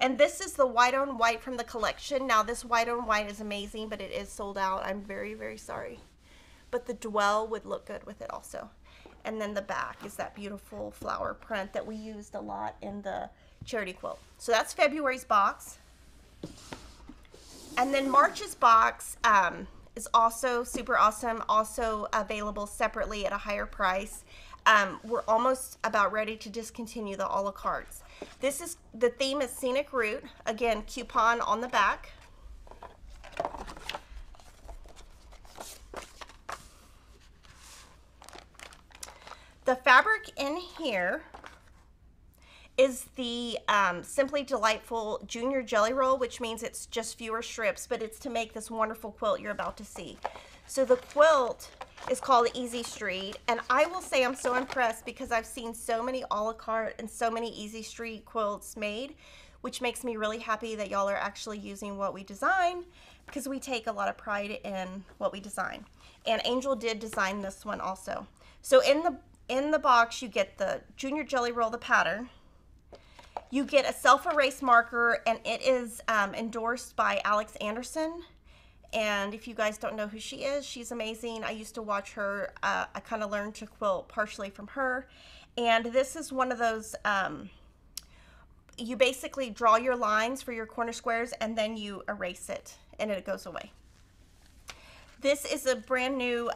And this is the white on white from the collection. Now this white on white is amazing, but it is sold out. I'm very, very sorry. But the dwell would look good with it also. And then the back is that beautiful flower print that we used a lot in the charity quilt. So that's February's box. And then March's box is also super awesome, also available separately at a higher price. We're almost about ready to discontinue the a la cartes. This is, the theme is Scenic Route. Again, coupon on the back. The fabric in here is the Simply Delightful Junior Jelly Roll, which means it's just fewer strips, but it's to make this wonderful quilt you're about to see. So the quilt is called Easy Street, and I will say I'm so impressed because I've seen so many a la carte and so many Easy Street quilts made, which makes me really happy that y'all are actually using what we design, because we take a lot of pride in what we design. And Angel did design this one also. So in the box you get the Junior Jelly Roll, the pattern. You get a self-erase marker, and it is endorsed by Alex Anderson. And if you guys don't know who she is, she's amazing. I used to watch her. I kind of learned to quilt partially from her. And this is one of those, you basically draw your lines for your corner squares and then you erase it and it goes away. This is a brand new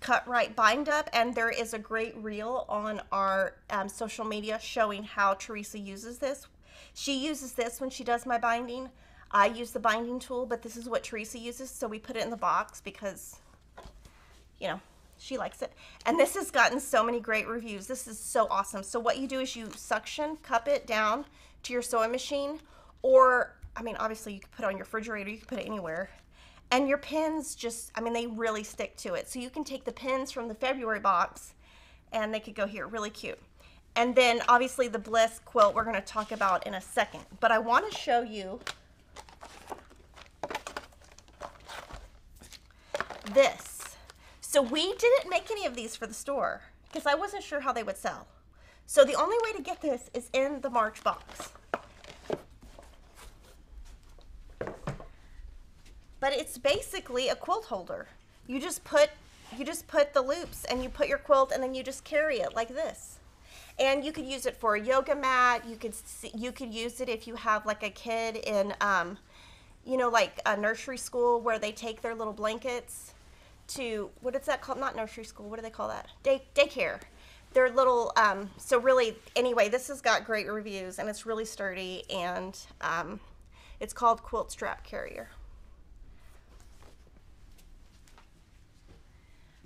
cut right bind up, and there is a great reel on our social media showing how Teresa uses this. She uses this when she does my binding. I use the binding tool, but this is what Teresa uses, so we put it in the box because, you know, she likes it. And this has gotten so many great reviews. This is so awesome. So what you do is you suction cup it down to your sewing machine, or, I mean, obviously you could put it on your refrigerator, you could put it anywhere. And your pins just, I mean, they really stick to it. So you can take the pins from the February box and they could go here, really cute. And then obviously the Bliss quilt we're gonna talk about in a second, but I wanna show you this. So we didn't make any of these for the store because I wasn't sure how they would sell. So the only way to get this is in the March box. But it's basically a quilt holder. You just put the loops and you put your quilt and then you just carry it like this. And you could use it for a yoga mat. You could use it if you have like a kid in, you know, like a nursery school where they take their little blankets to, what is that called? Not nursery school. What do they call that? Daycare. They're little. So really, anyway, this has got great reviews and it's really sturdy, and it's called Quilt Strap Carrier.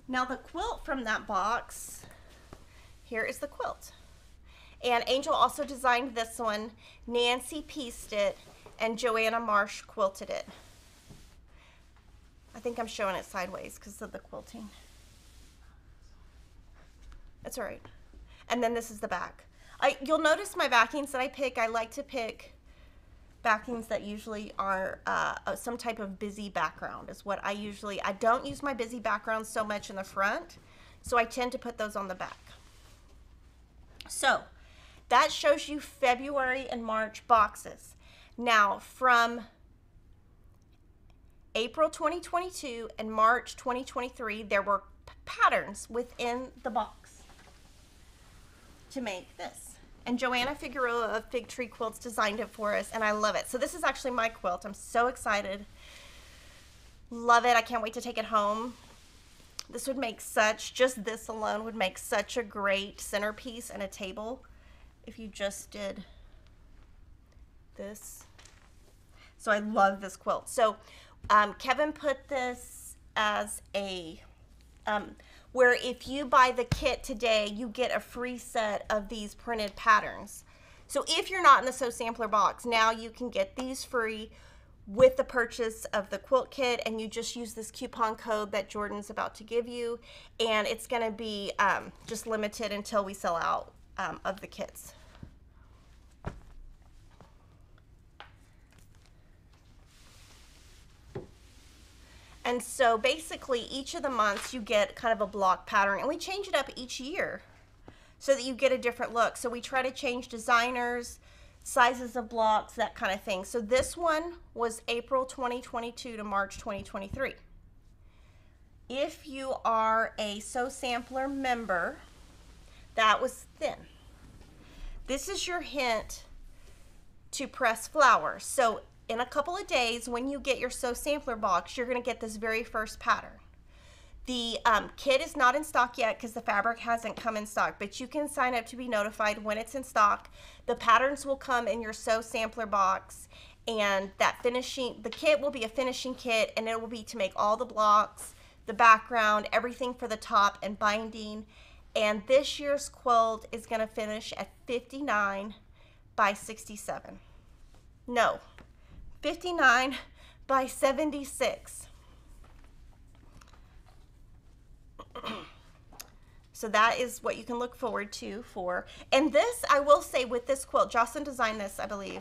Now the quilt from that box, here is the quilt. And Angel also designed this one, Nancy pieced it, and Joanna Marsh quilted it. I think I'm showing it sideways because of the quilting. That's all right. And then this is the back. You'll notice my backings that I pick. I like to pick backings that usually are some type of busy background is what I usually, I don't use my busy background so much in the front, so I tend to put those on the back. So that shows you February and March boxes. Now from April 2022 and March 2023, there were patterns within the box to make this. And Joanna Figueroa of Fig Tree Quilts designed it for us, and I love it. So this is actually my quilt. I'm so excited. Love it. I can't wait to take it home. This would make such, just this alone would make such a great centerpiece and a table if you just did this. So I love this quilt. So Kevin put this as a, where if you buy the kit today, you get a free set of these printed patterns. So if you're not in the Sew Sampler box, now you can get these free with the purchase of the quilt kit, and you just use this coupon code that Jordan's about to give you, and it's gonna be just limited until we sell out of the kits. And so basically each of the months you get kind of a block pattern, and we change it up each year so that you get a different look. So we try to change designers, sizes of blocks, that kind of thing. So this one was April 2022 to March 2023. If you are a Sew Sampler member, that was then. This is your hint to press flowers. So in a couple of days, when you get your Sew Sampler box, you're going to get this very first pattern. The kit is not in stock yet because the fabric hasn't come in stock, but you can sign up to be notified when it's in stock. The patterns will come in your Sew Sampler box, and that finishing, the kit will be a finishing kit, and it will be to make all the blocks, the background, everything for the top and binding. And this year's quilt is going to finish at 59 by 67. No. 59 by 76. So that is what you can look forward to for. And this, I will say with this quilt, Jocelyn designed this, I believe.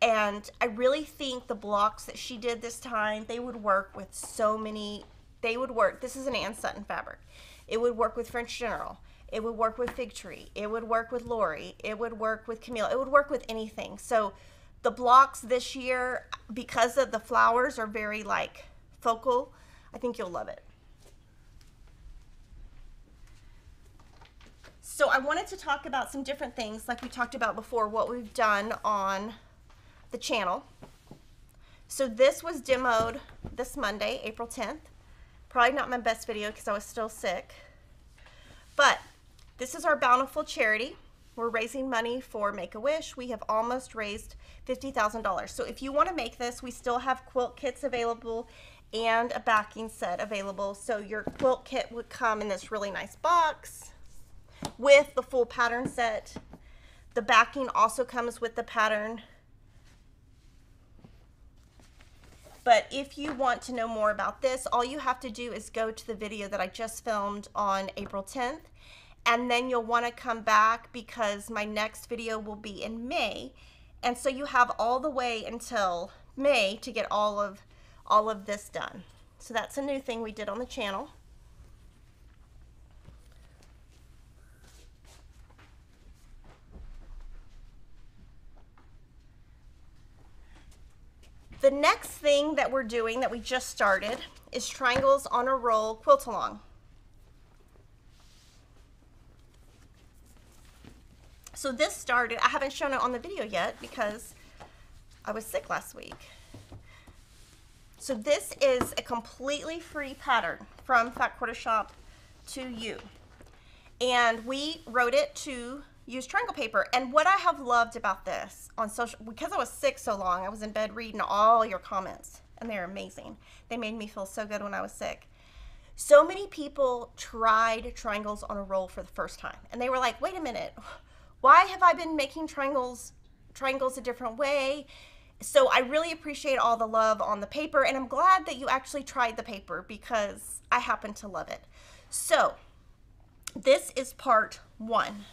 And I really think the blocks that she did this time, they would work with so many, they would work. This is an Ann Sutton fabric. It would work with French General. It would work with Fig Tree. It would work with Lori. It would work with Camille. It would work with anything. So the blocks this year, because of the flowers, are very like focal. I think you'll love it. So I wanted to talk about some different things like we talked about before, what we've done on the channel. So this was demoed this Monday, April 10th. Probably not my best video because I was still sick. But this is our Bountiful charity. We're raising money for Make-A-Wish. We have almost raised $50,000. So if you want to make this, we still have quilt kits available and a backing set available. So your quilt kit would come in this really nice box with the full pattern set. The backing also comes with the pattern. But if you want to know more about this, all you have to do is go to the video that I just filmed on April 10th. And then you'll want to come back because my next video will be in May. And so you have all the way until May to get all of this done. So that's a new thing we did on the channel. The next thing that we're doing that we just started is Triangles on a Roll Quilt Along. So this started, I haven't shown it on the video yet because I was sick last week. So this is a completely free pattern from Fat Quarter Shop to you. And we wrote it to use triangle paper. And what I have loved about this on social, because I was sick so long, I was in bed reading all your comments and they're amazing. They made me feel so good when I was sick. So many people tried Triangles on a Roll for the first time. And they were like, wait a minute. Why have I been making triangles a different way? So I really appreciate all the love on the paper, and I'm glad that you actually tried the paper because I happen to love it. So this is part one.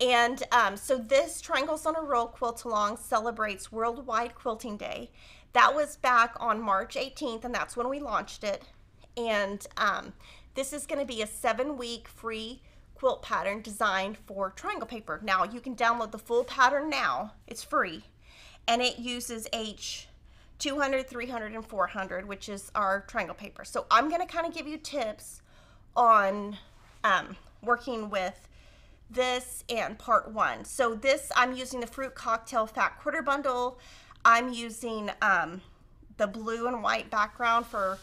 And so this Triangles on a Roll Quilt Along celebrates Worldwide Quilting Day. That was back on March 18th, and that's when we launched it. And this is gonna be a 7-week free quilt pattern designed for triangle paper. Now you can download the full pattern now, it's free, and it uses H200, 300, and 400, which is our triangle paper. So I'm gonna kind of give you tips on working with this and part one. So this, I'm using the Fruit Cocktail Fat Quarter Bundle. I'm using the blue and white background for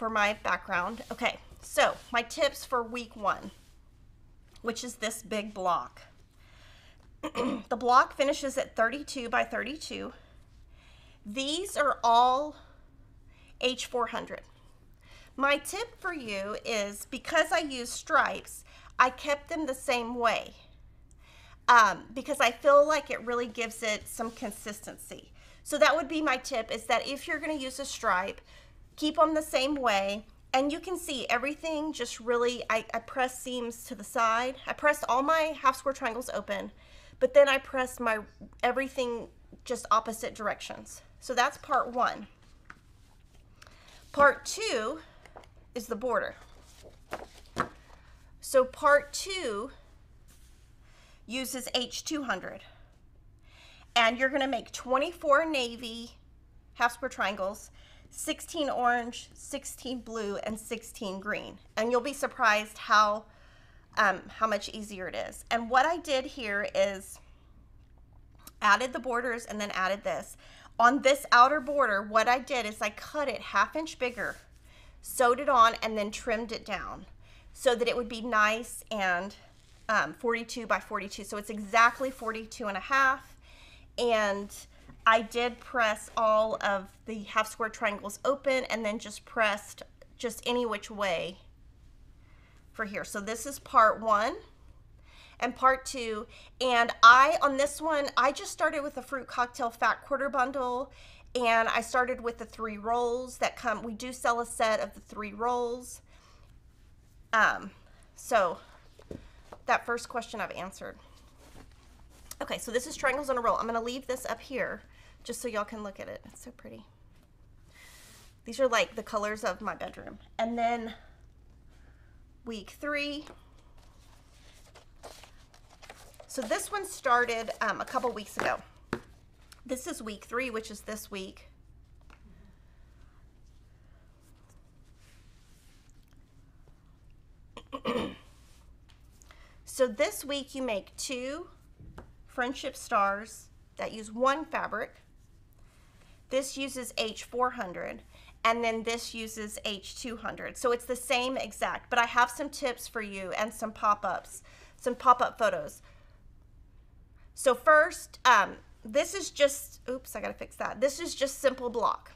my background. Okay, so my tips for week one, which is this big block. The block finishes at 32 by 32. These are all H400. My tip for you is because I use stripes, I kept them the same way because I feel like it really gives it some consistency. So that would be my tip, is that if you're gonna use a stripe, keep them the same way. And you can see everything just really, I pressed seams to the side. I pressed all my half square triangles open, but then I pressed my everything just opposite directions. So that's part one. Part two is the border. So part two uses H200. And you're gonna make 24 navy half square triangles, 16 orange, 16 blue, and 16 green. And you'll be surprised how much easier it is. And what I did here is added the borders and then added this. On this outer border, what I did is I cut it 1/2 inch bigger, sewed it on, and then trimmed it down so that it would be nice and 42 by 42. So it's exactly 42 1/2. And I did press all of the half square triangles open and then just pressed just any which way for here. So this is part one and part two. And on this one, I just started with the Fruit Cocktail Fat Quarter Bundle, and I started with the 3 rolls that come. We do sell a set of the 3 rolls. So that first question I've answered. Okay, so this is Triangles on a Roll. I'm gonna leave this up here just so y'all can look at it. It's so pretty. These are like the colors of my bedroom. And then week three. So this one started a couple weeks ago. This is week 3, which is this week. So this week you make 2 friendship stars that use 1 fabric. This uses H400, and then this uses H200. So it's the same exact, but I have some tips for you and some pop-ups, some pop-up photos. So first, this is just, oops, I gotta fix that. This is just simple block.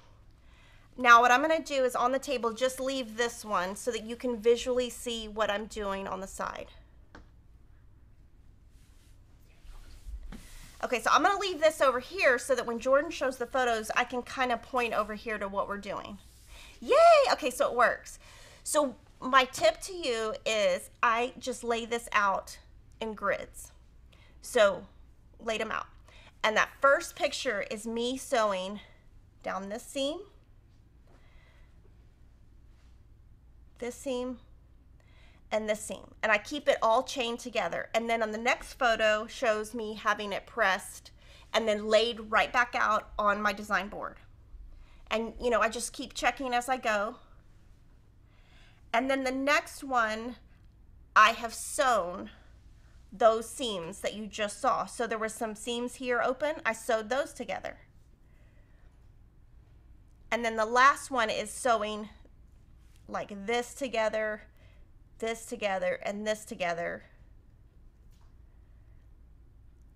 Now what I'm gonna do is on the table, just leave this one so that you can visually see what I'm doing on the side. Okay, so I'm gonna leave this over here so that when Jordan shows the photos, I can kind of point over here to what we're doing. Yay, okay, so it works. So my tip to you is I just lay this out in grids. So laid them out. And that first picture is me sewing down this seam, and this seam. And I keep it all chained together. And then on the next photo shows me having it pressed and then laid right back out on my design board. And you know, I just keep checking as I go. And then the next one, I have sewn those seams that you just saw. So there were some seams here open, I sewed those together. And then the last one is sewing like this together, and this together.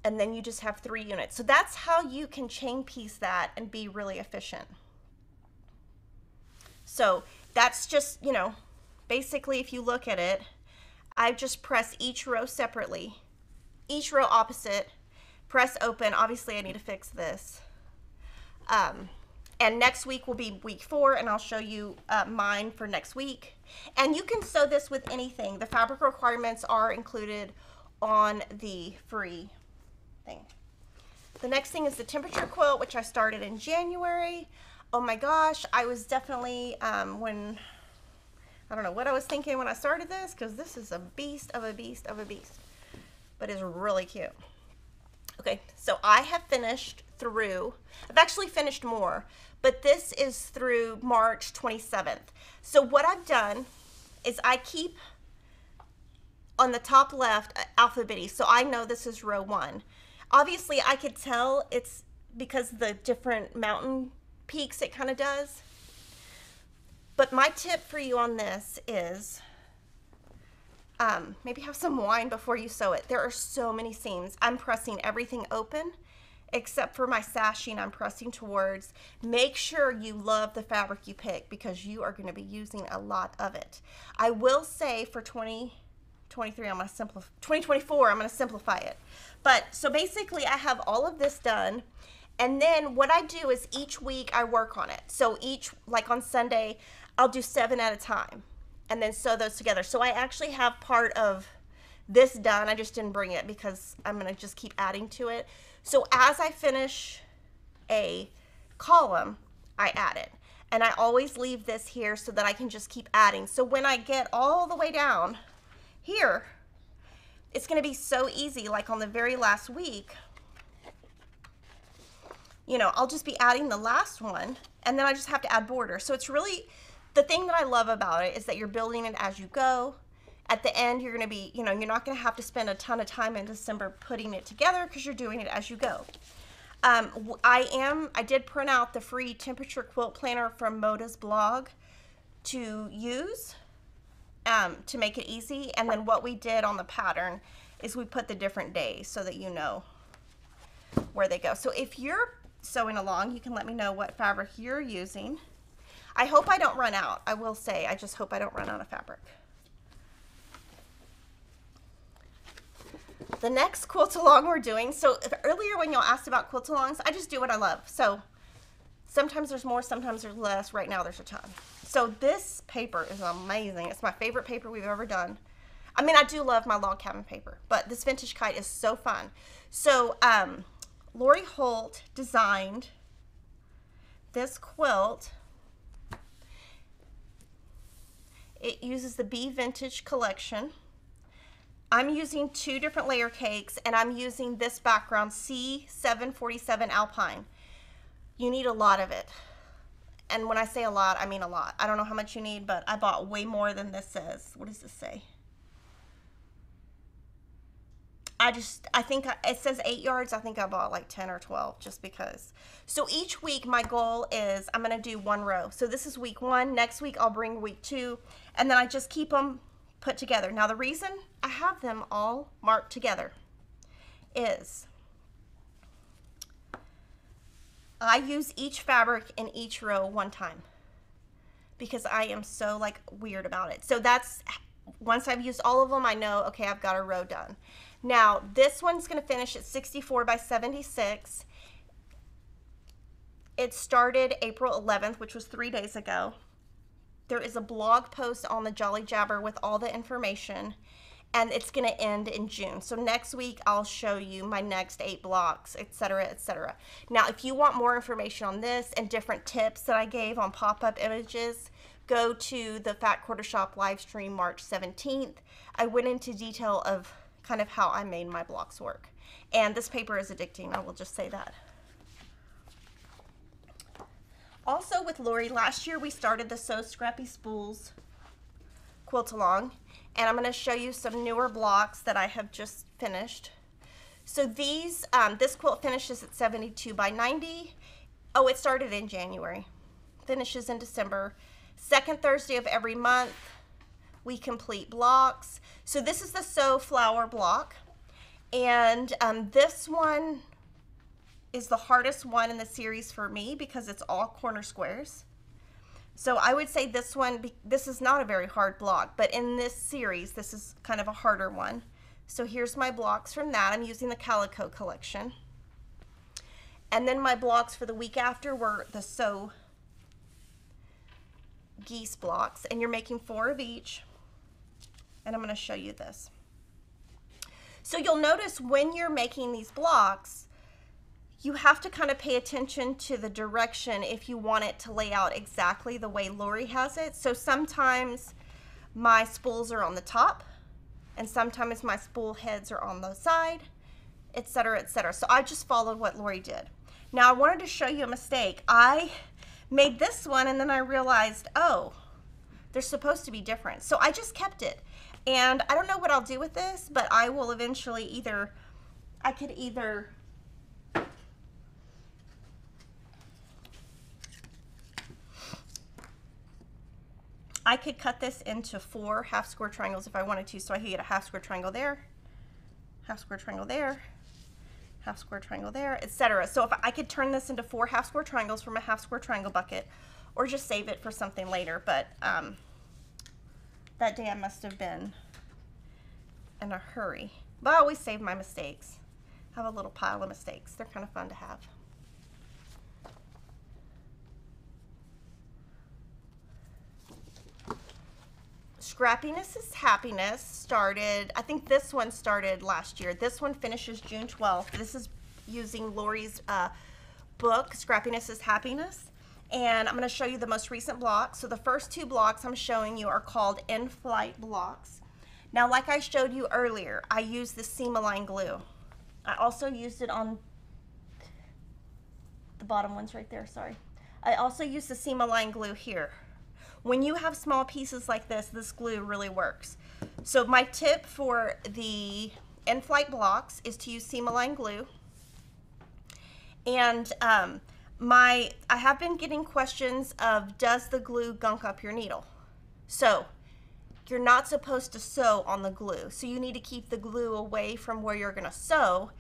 And then you just have 3 units. So that's how you can chain piece that and be really efficient. So that's just, you know, basically if you look at it, I just press each row separately, each row opposite, press open. Obviously I need to fix this. And next week will be week 4, and I'll show you mine for next week. And you can sew this with anything. The fabric requirements are included on the free thing. The next thing is the temperature quilt, which I started in January. Oh my gosh, I was definitely, I don't know what I was thinking when I started this, because this is a beast of a beast of a beast, but it's really cute. Okay, so I have finished through, I've actually finished more, but this is through March 27th. So what I've done is I keep on the top left alphabety, so I know this is row 1. Obviously I could tell it's because the different mountain peaks it kind of does. But my tip for you on this is maybe have some wine before you sew it. There are so many seams. I'm pressing everything open except for my sashing I'm pressing towards. Make sure you love the fabric you pick because you are gonna be using a lot of it. I will say for 2023, 2024, I'm gonna simplify it. But so basically I have all of this done, and then what I do is each week I work on it. So each, like on Sunday, I'll do 7 at a time and then sew those together. So I actually have part of this done. I just didn't bring it because I'm gonna just keep adding to it. So as I finish a column, I add it. And I always leave this here so that I can just keep adding. So when I get all the way down here, it's gonna be so easy. Like on the very last week, you know, I'll just be adding the last one, and then I just have to add border. So it's really, the thing that I love about it is that you're building it as you go. At the end, you're gonna be, you know, you're not gonna have to spend a ton of time in December putting it together because you're doing it as you go. I did print out the free temperature quilt planner from Moda's blog to use to make it easy. And then what we did on the pattern is we put the different days so that you know where they go. So if you're sewing along, you can let me know what fabric you're using. I hope I don't run out. I will say, I just hope I don't run out of fabric. The next quilt along we're doing, so if earlier when y'all asked about quilt alongs, I just do what I love. So sometimes there's more, sometimes there's less. Right now there's a ton. So this paper is amazing. It's my favorite paper we've ever done. I mean, I do love my log cabin paper, but this vintage kite is so fun. So Lori Holt designed this quilt. It uses the Bee Vintage collection. I'm using 2 different layer cakes, and I'm using this background C747 Alpine. You need a lot of it. And when I say a lot, I mean a lot. I don't know how much you need, but I bought way more than this says. What does this say? I think it says 8 yards. I think I bought like 10 or 12 just because. So each week my goal is I'm going to do one row. So this is week one. Next week I'll bring week two. And then I just keep them put together. Now the reason I have them all marked together is I use each fabric in each row one time because I am so like weird about it. So that's, once I've used all of them, I know, okay, I've got a row done. Now, this one's going to finish at 64 by 76. It started April 11th, which was 3 days ago. There is a blog post on the Jolly Jabber with all the information, and it's going to end in June. So next week, I'll show you my next 8 blocks, etc., etc. Now, if you want more information on this and different tips that I gave on pop-up images, go to the Fat Quarter Shop live stream March 17th. I went into detail of kind of how I made my blocks work. And this paper is addicting, I will just say that. Also with Lori, last year we started the Sew Scrappy Spools quilt along, and I'm gonna show you some newer blocks that I have just finished. So these, this quilt finishes at 72 by 90. Oh, it started in January, finishes in December. Second Thursday of every month, we complete blocks. So this is the Sew Flower block, and this one is the hardest one in the series for me because it's all corner squares. So I would say this one, this is not a very hard block, but in this series, this is kind of a harder one. So here's my blocks from that. I'm using the Calico collection. And then my blocks for the week after were the Sew Geese blocks, and you're making 4 of each. And I'm going to show you this. So you'll notice when you're making these blocks, you have to kind of pay attention to the direction if you want it to lay out exactly the way Lori has it. So sometimes my spools are on the top, and sometimes my spool heads are on the side, etc., etc. So I just followed what Lori did. Now I wanted to show you a mistake. I made this one, and then I realized, oh, they're supposed to be different. So I just kept it. And I don't know what I'll do with this, but I will eventually either, I could either cut this into 4 half square triangles if I wanted to. So I could get a half square triangle there, half square triangle there, half square triangle there, etc. So if I could turn this into 4 half square triangles from a half square triangle bucket, or just save it for something later. But that day I must have been in a hurry. But I always save my mistakes. I have a little pile of mistakes. They're kind of fun to have. Scrappiness is Happiness started, I think this one started last year. This one finishes June 12th. This is using Lori's book, Scrappiness is Happiness. And I'm going to show you the most recent blocks. So the first 2 blocks I'm showing you are called in-flight blocks. Now, like I showed you earlier, I used the Seam-Align glue. I also used it on the bottom ones right there, sorry. I also used the Seam-Align glue here. When you have small pieces like this, this glue really works. So my tip for the in-flight blocks is to use Seam-Align glue. And I have been getting questions of, does the glue gunk up your needle? So you're not supposed to sew on the glue. So you need to keep the glue away from where you're gonna sew.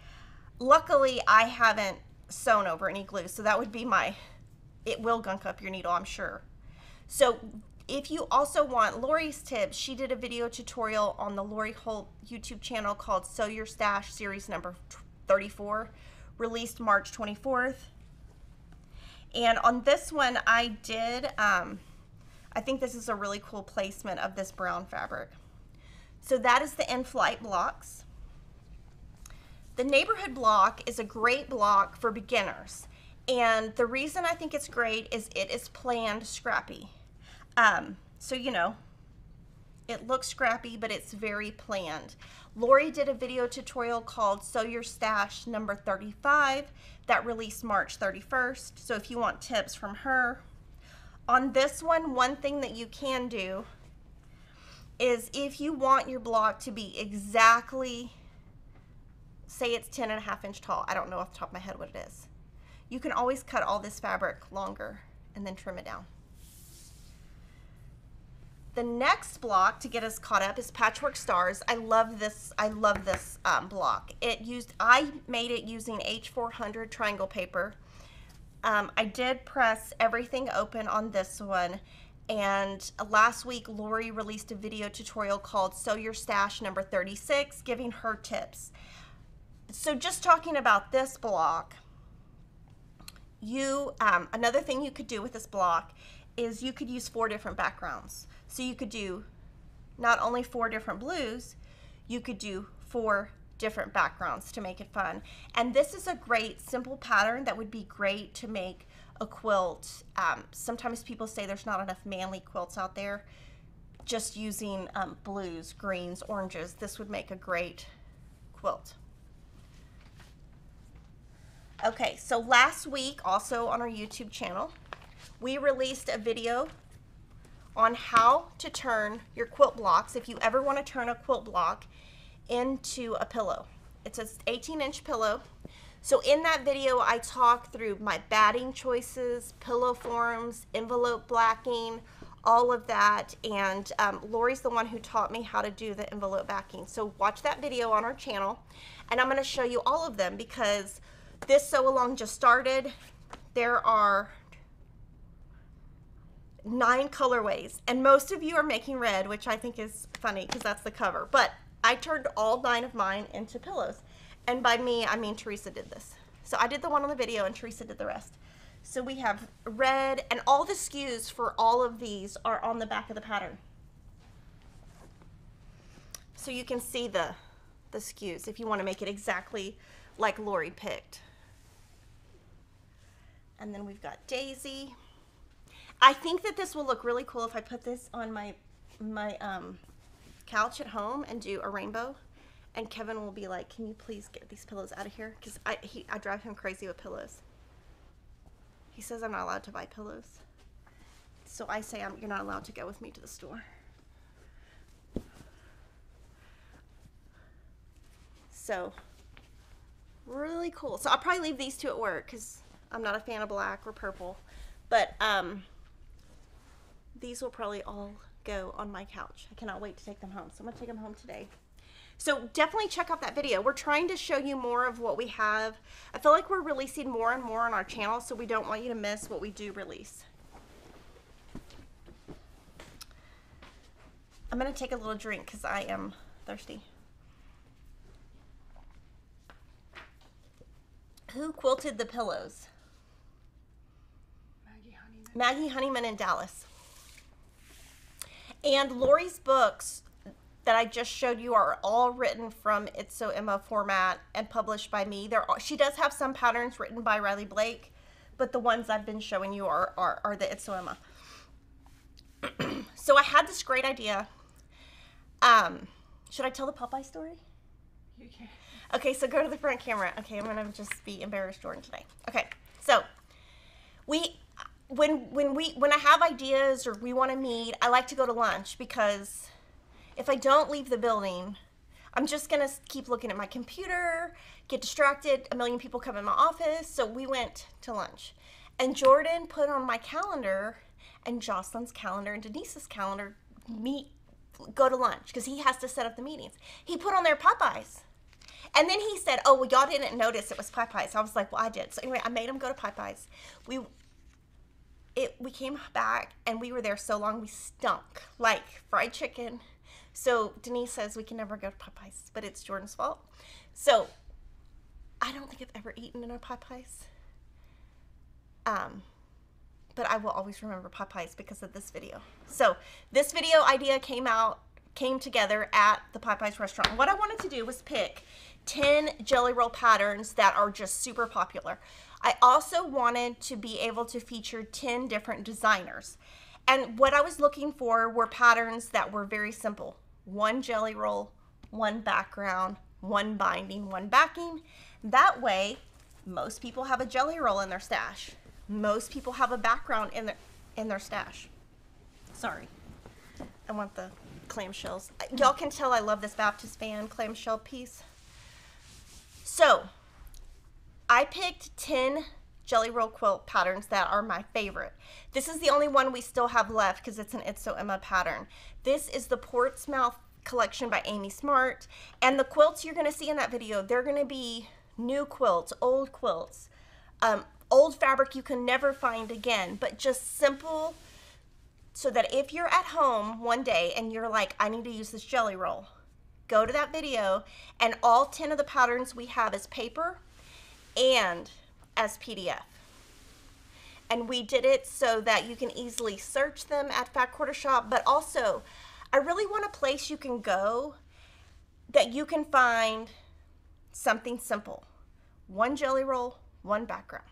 Luckily, I haven't sewn over any glue. So that would be my, it will gunk up your needle, I'm sure. So if you also want Lori's tips, she did a video tutorial on the Lori Holt YouTube channel called Sew Your Stash series number 34, released March 24th. And on this one I did, I think this is a really cool placement of this brown fabric. So that is the in-flight blocks. The neighborhood block is a great block for beginners. And the reason I think it's great is it is planned scrappy. So, you know, it looks scrappy, but it's very planned. Lori did a video tutorial called Sew Your Stash number 35 that released March 31st. So if you want tips from her. On this one, one thing that you can do is if you want your block to be exactly say it's 10.5 inch tall. I don't know off the top of my head what it is. You can always cut all this fabric longer and then trim it down. The next block to get us caught up is Patchwork Stars. I love this block. I made it using H400 triangle paper. I did press everything open on this one, and last week Lori released a video tutorial called Sew Your Stash number 36, giving her tips. So just talking about this block, another thing you could do with this block is you could use 4 different backgrounds. So you could do not only 4 different blues, you could do 4 different backgrounds to make it fun. And this is a great simple pattern that would be great to make a quilt. Sometimes people say there's not enough manly quilts out there, just using blues, greens, oranges. This would make a great quilt. Okay, so last week, also on our YouTube channel, we released a video on how to turn your quilt blocks, if you ever want to turn a quilt block into a pillow. It's an 18-inch pillow. So in that video, I talked through my batting choices, pillow forms, envelope blacking, all of that, and Lori's the one who taught me how to do the envelope backing. So watch that video on our channel, and I'm going to show you all of them because this sew along just started. There are 9 colorways, and most of you are making red, which I think is funny because that's the cover, but I turned all 9 of mine into pillows. And by me, I mean Teresa did this. So I did the one on the video and Teresa did the rest. So we have red, and all the SKUs for all of these are on the back of the pattern. So you can see the SKUs if you want to make it exactly like Lori picked. And then we've got Daisy. I think that this will look really cool if I put this on my couch at home and do a rainbow. And Kevin will be like, can you please get these pillows out of here? Because I drive him crazy with pillows. He says I'm not allowed to buy pillows. So I say, you're not allowed to go with me to the store. So, really cool. So I'll probably leave these 2 at work because I'm not a fan of black or purple. But these will probably all go on my couch. I cannot wait to take them home. So I'm going to take them home today. So definitely check out that video. We're trying to show you more of what we have. I feel like we're releasing more and more on our channel, so we don't want you to miss what we do release. I'm going to take a little drink because I am thirsty. Who quilted the pillows? Maggie Honeyman in Dallas. And Lori's books that I just showed you are all written from It's So Emma format and published by me. She does have some patterns written by Riley Blake, but the ones I've been showing you are the It's So Emma. So I had this great idea. Should I tell the Popeye story? You can. Okay, so go to the front camera. Okay, I'm gonna just be embarrassed Jordan today. Okay, so when I have ideas or we want to meet, I like to go to lunch because if I don't leave the building, I'm just gonna keep looking at my computer, get distracted, a million people come in my office, so we went to lunch. And Jordan put on my calendar and Jocelyn's calendar and Denise's calendar, go to lunch, because he has to set up the meetings. He put on their Popeyes. And then he said, oh, well, y'all didn't notice it was Popeyes. I was like, well, I did. So anyway, I made him go to Popeyes. We came back and we were there so long we stunk, like fried chicken. So Denise says we can never go to Popeyes, but it's Jordan's fault. So I don't think I've ever eaten in a Popeyes. But I will always remember Popeyes because of this video. So this video idea came together at the Popeyes restaurant. What I wanted to do was pick 10 jelly roll patterns that are just super popular. I also wanted to be able to feature 10 different designers. And what I was looking for were patterns that were very simple. 1 jelly roll, 1 background, 1 binding, 1 backing. That way, most people have a jelly roll in their stash. Most people have a background in their stash. Sorry, I want the clamshells. Y'all can tell I love this Baptist Band clamshell piece. So I picked 10 Jelly Roll Quilt patterns that are my favorite. This is the only one we still have left because it's an It's So Emma pattern. This is the Portsmouth collection by Amy Smart, and the quilts you're going to see in that video, they're going to be new quilts, old quilts, old fabric you can never find again, but just simple so that if you're at home one day and you're like, I need to use this jelly roll, go to that video, and all 10 of the patterns we have as paper and as PDF. And we did it so that you can easily search them at Fat Quarter Shop, but also I really want a place you can go that you can find something simple. One jelly roll, one background.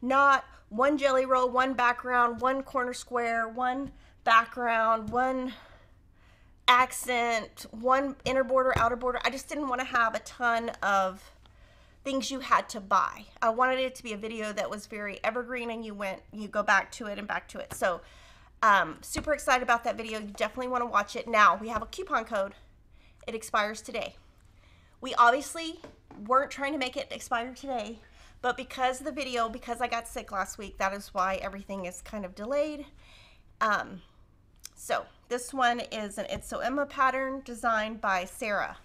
Not one jelly roll, one background, one corner square, one background, one accent, one inner border, outer border. I just didn't want to have a ton of things you had to buy. I wanted it to be a video that was very evergreen and you go back to it and back to it. So super excited about that video. You definitely want to watch it. Now we have a coupon code. It expires today. We obviously weren't trying to make it expire today, but because I got sick last week, that is why everything is kind of delayed. So this one is an It's So Emma pattern designed by Sarah.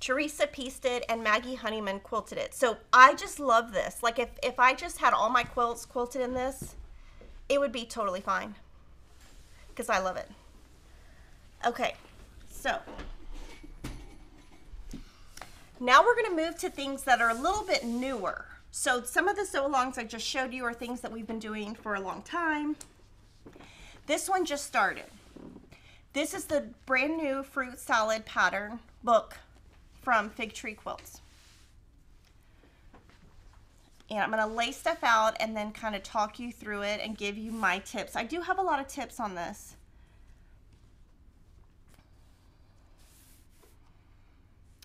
Teresa pieced it and Maggie Honeyman quilted it. So I just love this. Like if I just had all my quilts quilted in this, it would be totally fine because I love it. Okay, so now we're going to move to things that are a little bit newer. So some of the sew-alongs I just showed you are things that we've been doing for a long time. This one just started. This is the brand new fruit salad pattern book from Fig Tree Quilts. And I'm going to lay stuff out and then kind of talk you through it and give you my tips. I do have a lot of tips on this.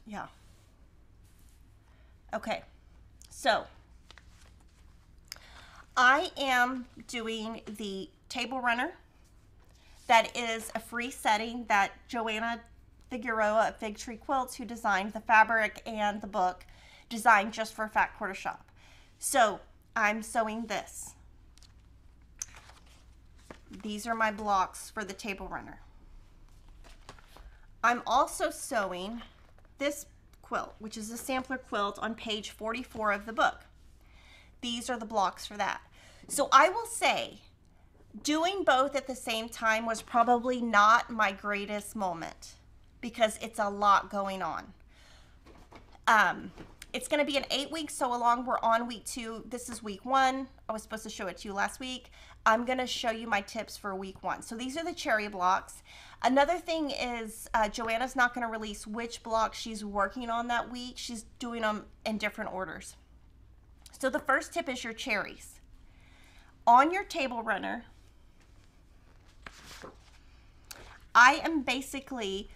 Yeah. Okay. So I am doing the table runner. That is a free setting that Joanna Figueroa at Fig Tree Quilts, who designed the fabric and the book, designed just for Fat Quarter Shop. So I'm sewing this. These are my blocks for the table runner. I'm also sewing this quilt, which is a sampler quilt on page 44 of the book. These are the blocks for that. So I will say, doing both at the same time was probably not my greatest moment because it's a lot going on. It's going to be an 8-week sew along. We're on week 2. This is week 1. I was supposed to show it to you last week. I'm going to show you my tips for week 1. So these are the cherry blocks. Another thing is Joanna's not going to release which block she's working on that week. She's doing them in different orders. So the first tip is your cherries. On your table runner, I am basically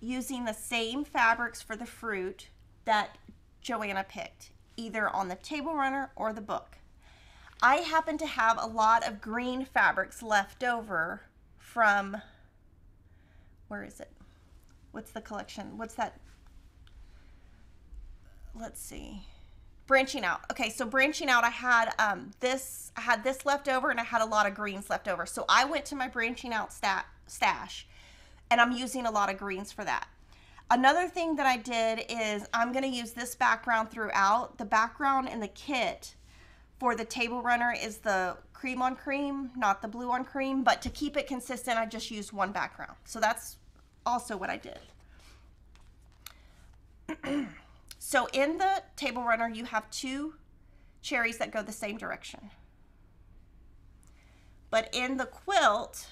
using the same fabrics for the fruit that Joanna picked, either on the table runner or the book. I happen to have a lot of green fabrics left over from, where is it? What's the collection? What's that? Let's see. Branching Out. Okay, so Branching Out, I had this left over, and I had a lot of greens left over. So I went to my Branching Out stash, and I'm using a lot of greens for that. Another thing that I did is I'm going to use this background throughout. The background in the kit for the table runner is the cream on cream, not the blue on cream, but to keep it consistent, I just used one background. So that's also what I did. So in the table runner, you have 2 cherries that go the same direction. But in the quilt,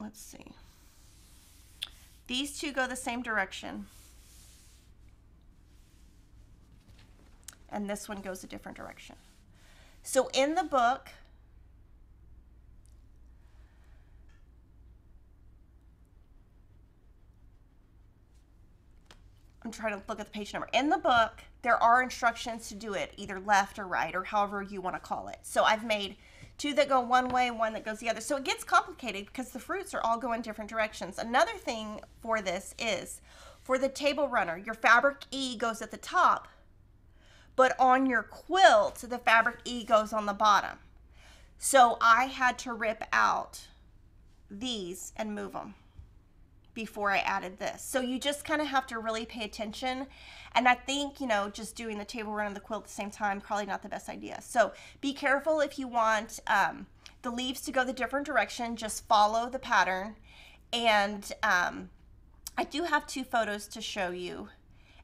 let's see. These 2 go the same direction. And this one goes a different direction. So in the book, I'm trying to look at the page number. In the book, there are instructions to do it either left or right or however you want to call it. So I've made two that go one way, one that goes the other. So it gets complicated because the fruits are all going different directions. Another thing for this is, for the table runner, your fabric E goes at the top, but on your quilt, the fabric E goes on the bottom. So I had to rip out these and move them before I added this. So you just kind of have to really pay attention. And I think, you know, just doing the table run and the quilt at the same time, probably not the best idea. So be careful if you want the leaves to go the different direction, just follow the pattern. And I do have two photos to show you.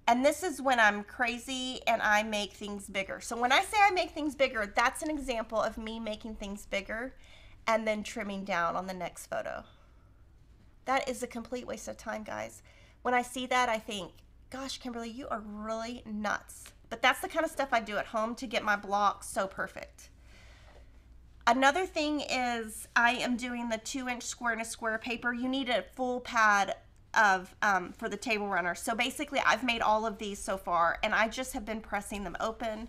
And this is when I'm crazy and I make things bigger. So when I say I make things bigger, that's an example of me making things bigger and then trimming down on the next photo. That is a complete waste of time, guys. When I see that, I think, gosh, Kimberly, you are really nuts. But that's the kind of stuff I do at home to get my block so perfect. Another thing is I am doing the 2-inch square and a square paper. You need a full pad of for the table runner. So basically, I've made all of these so far, and I just have been pressing them open.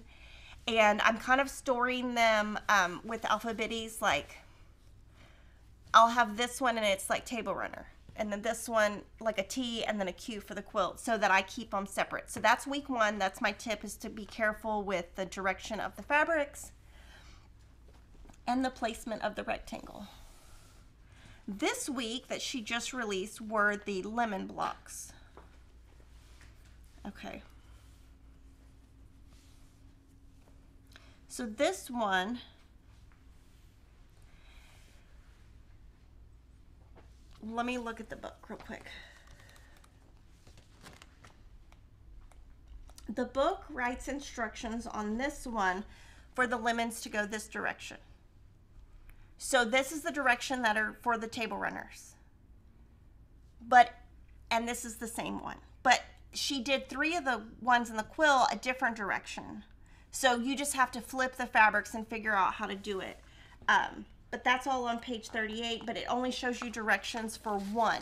And I'm kind of storing them with alphabeties, like, I'll have this one and it's like table runner, and then this one like a T and then a Q for the quilt, so that I keep them separate. So that's week one. That's my tip, is to be careful with the direction of the fabrics and the placement of the rectangle. This week that she just released were the lemon blocks. Okay. So this one . Let me look at the book real quick. The book writes instructions on this one for the lemons to go this direction. So this is the direction that are for the table runners. But, and this is the same one. But she did three of the ones in the quill a different direction. So you just have to flip the fabrics and figure out how to do it. But that's all on page 38, but it only shows you directions for one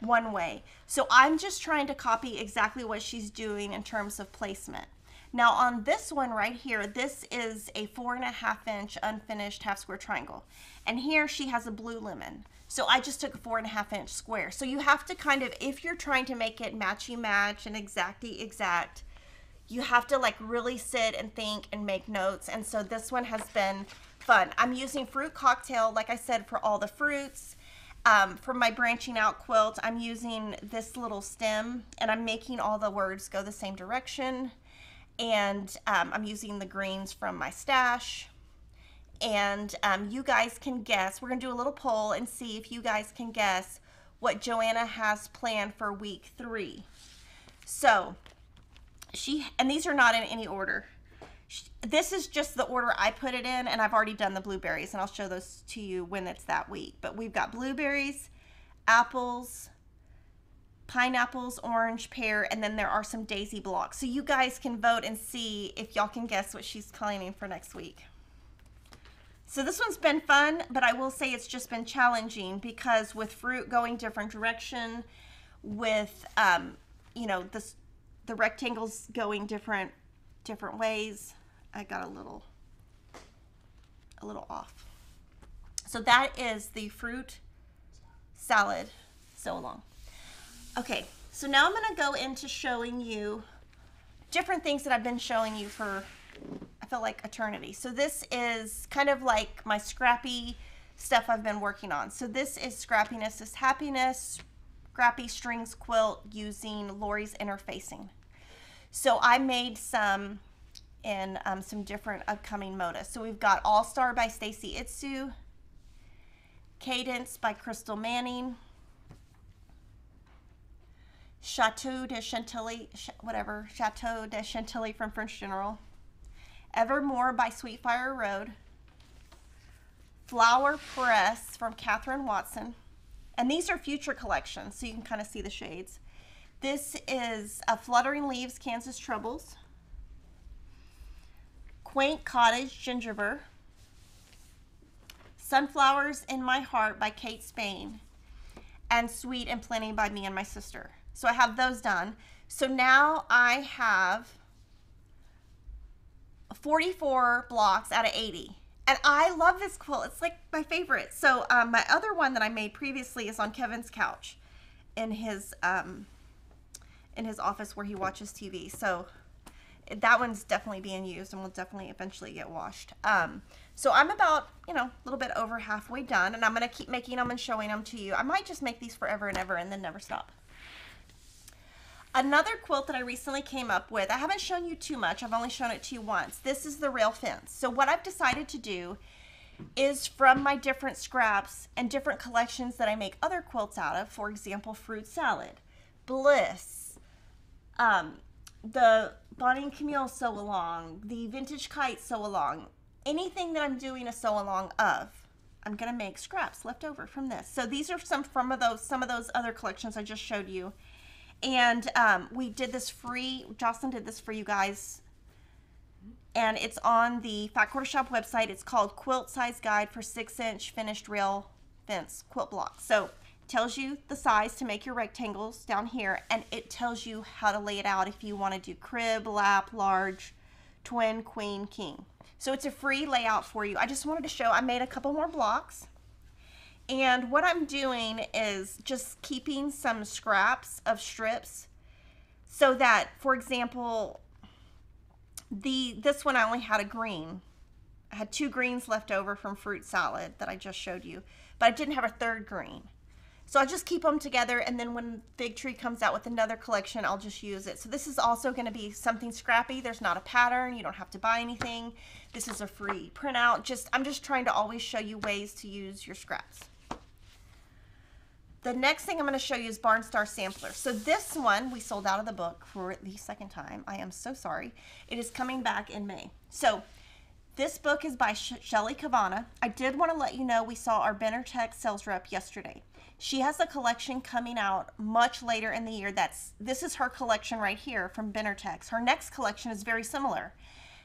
way. So I'm just trying to copy exactly what she's doing in terms of placement. Now on this one right here, this is a 4.5-inch unfinished half square triangle. And here she has a blue lemon. So I just took a 4.5-inch square. So you have to kind of, if you're trying to make it matchy match and exacty exact, you have to like really sit and think and make notes. And so this one has been fun. I'm using fruit cocktail, like I said, for all the fruits. For my branching out quilt, I'm using this little stem, and I'm making all the words go the same direction. And I'm using the greens from my stash. And you guys can guess. We're going to do a little poll and see if you guys can guess what Joanna has planned for week 3. So and these are not in any order. This is just the order I put it in, and I've already done the blueberries, and I'll show those to you when it's that week. But we've got blueberries, apples, pineapples, orange, pear, and then there are some daisy blocks. So you guys can vote and see if y'all can guess what she's planning for next week. So this one's been fun, but I will say it's just been challenging, because with fruit going different direction, with, you know, the rectangles going different ways, I got a little off. So that is the fruit salad sew along. Okay, so now I'm gonna go into showing you different things that I've been showing you for, I feel like, eternity. So this is kind of like my scrappy stuff I've been working on. So this is Scrappiness is Happiness, Scrappy Strings Quilt using Lori's Interfacing. So I made some in some different upcoming MODA. So we've got All Star by Stacy Itsu, Cadence by Crystal Manning, Chateau de Chantilly, whatever, Chateau de Chantilly from French General, Evermore by Sweetfire Road, Flower Press from Catherine Watson. And these are future collections, so you can kind of see the shades. This is a Fluttering Leaves, Kansas Troubles, Quaint Cottage, Gingerbur, Sunflowers in My Heart by Kate Spain, and Sweet and Plenty by me and my sister. So I have those done. So now I have 44 blocks out of 80, And I love this quilt. It's like my favorite. So my other one that I made previously is on Kevin's couch in his office where he watches TV. So that one's definitely being used and will definitely eventually get washed. So I'm about, a little bit over halfway done, and I'm going to keep making them and showing them to you. I might just make these forever and ever and then never stop. Another quilt that I recently came up with, I haven't shown you too much. I've only shown it to you once. This is the rail fence. So what I've decided to do is from my different scraps and different collections that I make other quilts out of, for example, Fruit Salad, Bliss, the Bonnie and Camille sew along, the Vintage Kite sew along, anything that I'm doing a sew along of, I'm going to make scraps left over from this. So these are some of those other collections I just showed you. And we did this free, Jocelyn did this for you guys, and it's on the Fat Quarter Shop website. It's called Quilt Size Guide for 6-inch Finished Rail Fence Quilt Block. So it tells you the size to make your rectangles down here, and it tells you how to lay it out if you want to do crib, lap, large, twin, queen, king. So it's a free layout for you. I just wanted to show, I made a couple more blocks. And what I'm doing is just keeping some scraps of strips so that, for example, this one I only had a green. I had 2 greens left over from Fruit Salad that I just showed you, but I didn't have a third green. So I just keep them together, and then when Fig Tree comes out with another collection, I'll just use it. So this is also going to be something scrappy. There's not a pattern. You don't have to buy anything. This is a free printout. I'm just trying to always show you ways to use your scraps. The next thing I'm going to show you is Barn Star Sampler. So this one we sold out of the book for the second time. I am so sorry. It is coming back in May. So this book is by Shelley Cavana. I did want to let you know we saw our Benertech sales rep yesterday. She has a collection coming out much later in the year. This is her collection right here from Benertech. Her next collection is very similar.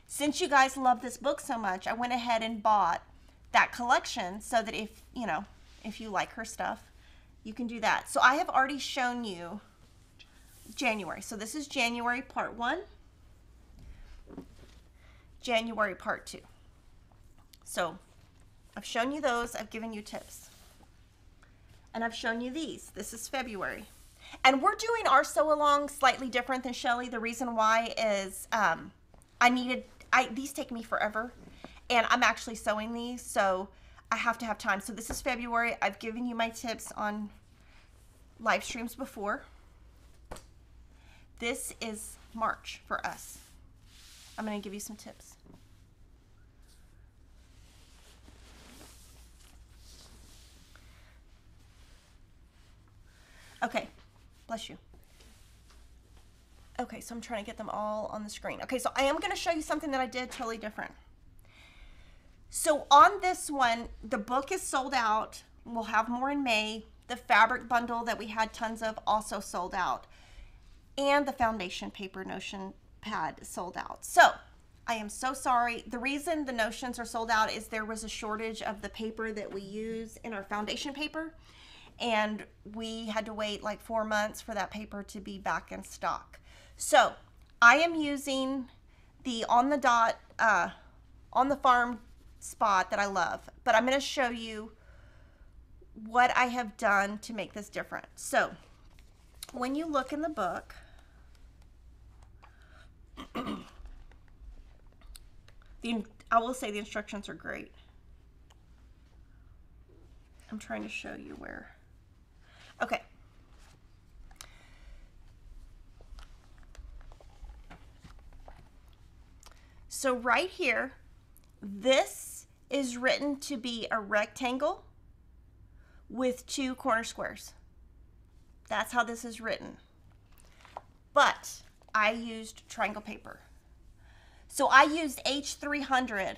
Since you guys love this book so much, I went ahead and bought that collection so that if you like her stuff, you can do that. So I have already shown you January. So this is January part 1, January part 2. So I've shown you those, I've given you tips, and I've shown you these. This is February. And we're doing our sew along slightly different than Shelley. The reason why is these take me forever, and I'm actually sewing these, so I have to have time. So this is February. I've given you my tips on live streams before. This is March for us. I'm gonna give you some tips. Okay, bless you. Okay, so I'm trying to get them all on the screen. Okay, so I am going to show you something that I did totally different. So on this one, the book is sold out. We'll have more in May. The fabric bundle that we had tons of also sold out. And the foundation paper notion pad sold out. So I am so sorry. The reason the notions are sold out is there was a shortage of the paper that we use in our foundation paper. And we had to wait like 4 months for that paper to be back in stock. So I am using the On the Dot, On the Farm spot that I love, but I'm going to show you what I have done to make this different. So when you look in the book, I will say the instructions are great. I'm trying to show you where. Okay. So right here, this is written to be a rectangle with 2 corner squares. That's how this is written. But I used triangle paper. So I used H300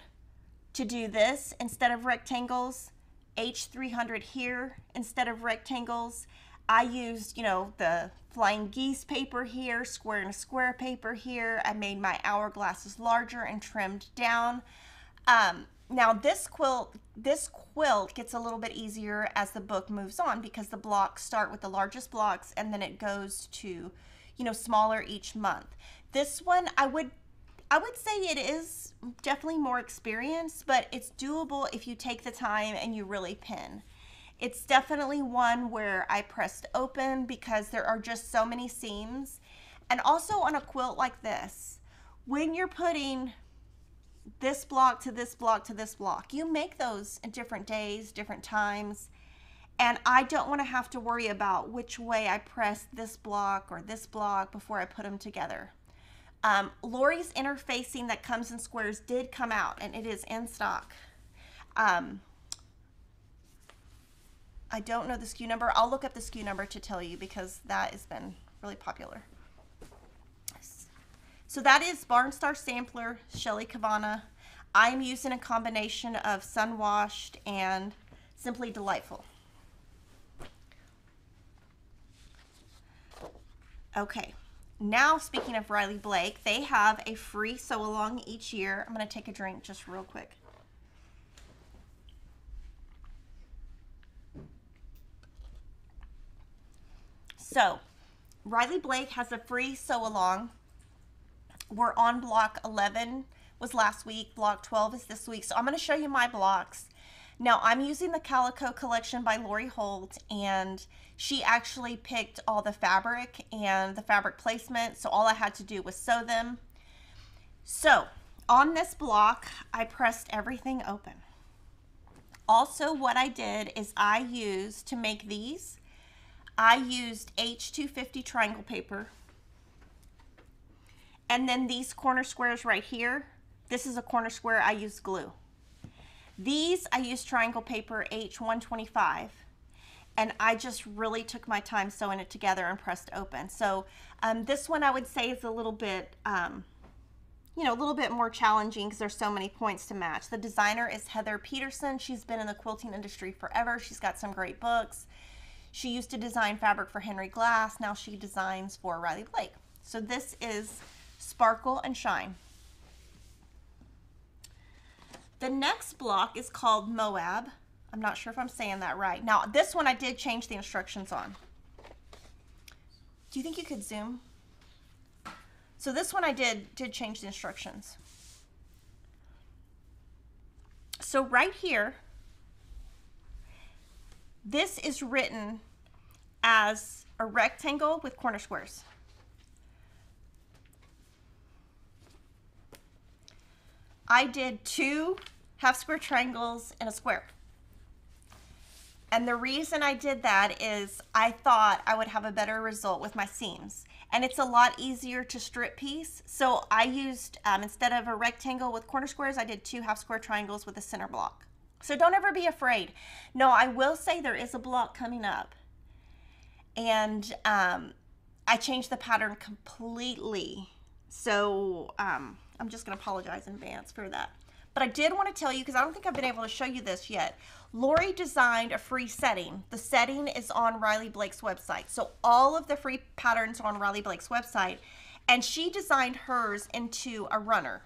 to do this instead of rectangles. H300 here instead of rectangles. I used, the flying geese paper here, square and a square paper here. I made my hourglasses larger and trimmed down. Now this quilt gets a little bit easier as the book moves on because the blocks start with the largest blocks and then it goes to, smaller each month. This one I would I would say it is definitely more experience, but it's doable if you take the time and you really pin. It's definitely one where I pressed open because there are just so many seams. And also on a quilt like this, when you're putting this block to this block to this block, you make those in different days, different times. And I don't want to have to worry about which way I press this block or this block before I put them together. Lori's interfacing that comes in squares did come out, and it is in stock. I don't know the SKU number. I'll look up the SKU number to tell you, because that has been really popular. So that is Barnstar Sampler, Shelly Kavana. I'm using a combination of Sunwashed and Simply Delightful. Okay, now speaking of Riley Blake, they have a free sew along each year. I'm gonna take a drink just real quick. So Riley Blake has a free sew along. We're on block 11 was last week, block 12 is this week. So I'm gonna show you my blocks. Now I'm using the Calico Collection by Lori Holt, and she actually picked all the fabric and the fabric placement. So all I had to do was sew them. So on this block, I pressed everything open. Also what I did is I used, to make these, I used H250 triangle paper. And then these corner squares right here, this is a corner square, I use glue. These I use triangle paper H125, and I just really took my time sewing it together and pressed open. So this one I would say is a little bit, you know, a little bit more challenging because there's so many points to match. The designer is Heather Peterson. She's been in the quilting industry forever. She's got some great books. She used to design fabric for Henry Glass. Now she designs for Riley Blake. So this is Sparkle and Shine. The next block is called Moab. I'm not sure if I'm saying that right. Now this one I did change the instructions on. Do you think you could zoom? So this one I did change the instructions. So right here, this is written as a rectangle with corner squares. I did 2 half square triangles and a square. And the reason I did that is I thought I would have a better result with my seams. And it's a lot easier to strip piece. So I used, instead of a rectangle with corner squares, I did 2 half square triangles with a center block. So don't ever be afraid. No, I will say there is a block coming up. And I changed the pattern completely. So, I'm just going to apologize in advance for that. But I did want to tell you, because I don't think I've been able to show you this yet, Lori designed a free setting. The setting is on Riley Blake's website. So all of the free patterns are on Riley Blake's website. And she designed hers into a runner.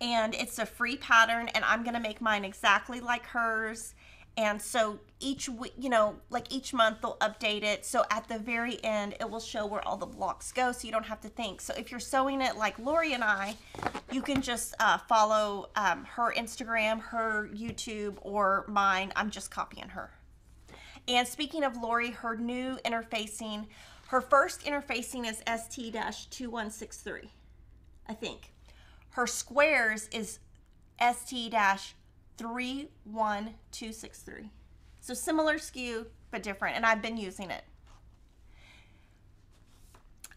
And it's a free pattern, and I'm going to make mine exactly like hers. And so each week, you know, like each month they'll update it. So at the very end, it will show where all the blocks go, so you don't have to think. So if you're sewing it like Lori and I, you can just follow her Instagram, her YouTube, or mine. I'm just copying her. And speaking of Lori, her new interfacing, her first interfacing is ST-2163, I think. Her squares is ST-31263. So similar SKU, but different, and I've been using it.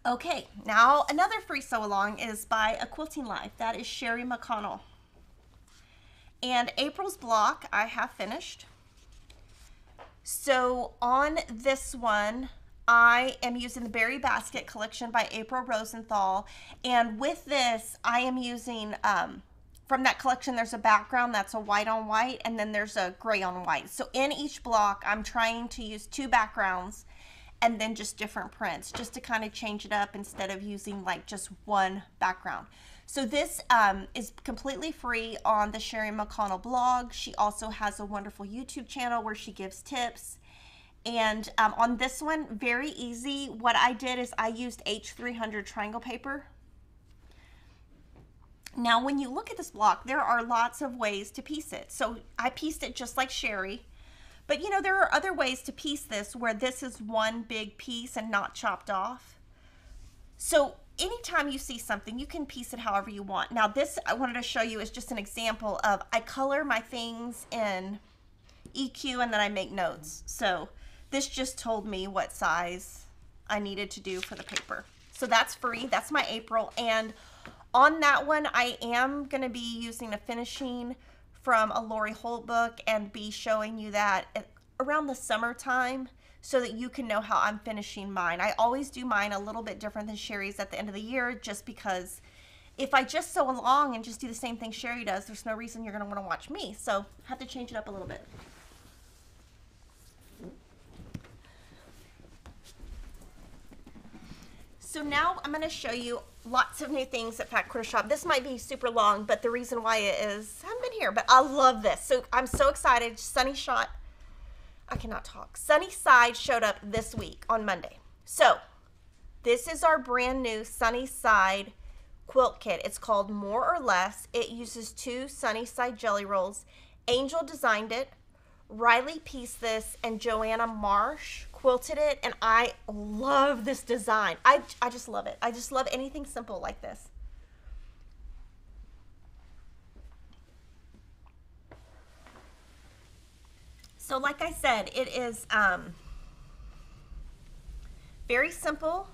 Okay, now another free sew along is by A Quilting Life. That is Sherry McConnell. And April's block I have finished. So on this one, I am using the Berry Basket Collection by April Rosenthal. And with this, I am using, from that collection, there's a background that's a white on white, and then there's a gray on white. So in each block, I'm trying to use 2 backgrounds and then just different prints, just to kind of change it up instead of using like just one background. So this is completely free on the Sherry McConnell blog. She also has a wonderful YouTube channel where she gives tips. And on this one, very easy. What I did is I used H300 triangle paper. Now, when you look at this block, there are lots of ways to piece it. So I pieced it just like Sherry, but you know, there are other ways to piece this where this is one big piece and not chopped off. So anytime you see something, you can piece it however you want. Now this I wanted to show you is just an example of, I color my things in EQ and then I make notes. So this just told me what size I needed to do for the paper. So that's free, that's my April. And on that one, I am going to be using a finishing from a Lori Holt book and be showing you that around the summertime so that you can know how I'm finishing mine. I always do mine a little bit different than Sherry's at the end of the year, just because if I just sew along and just do the same thing Sherry does, there's no reason you're going to want to watch me. So I have to change it up a little bit. So now I'm going to show you lots of new things at Fat Quarter Shop. This might be super long, but the reason why it is, I haven't been here, but I love this. So I'm so excited. Sunnyside showed up this week on Monday. So this is our brand new Sunnyside quilt kit. It's called More or Less. It uses 2 Sunnyside jelly rolls. Angel designed it, Riley pieced this, and Joanna Marsh quilted it, and I love this design. I just love it. I just love anything simple like this. So like I said, it is very simple.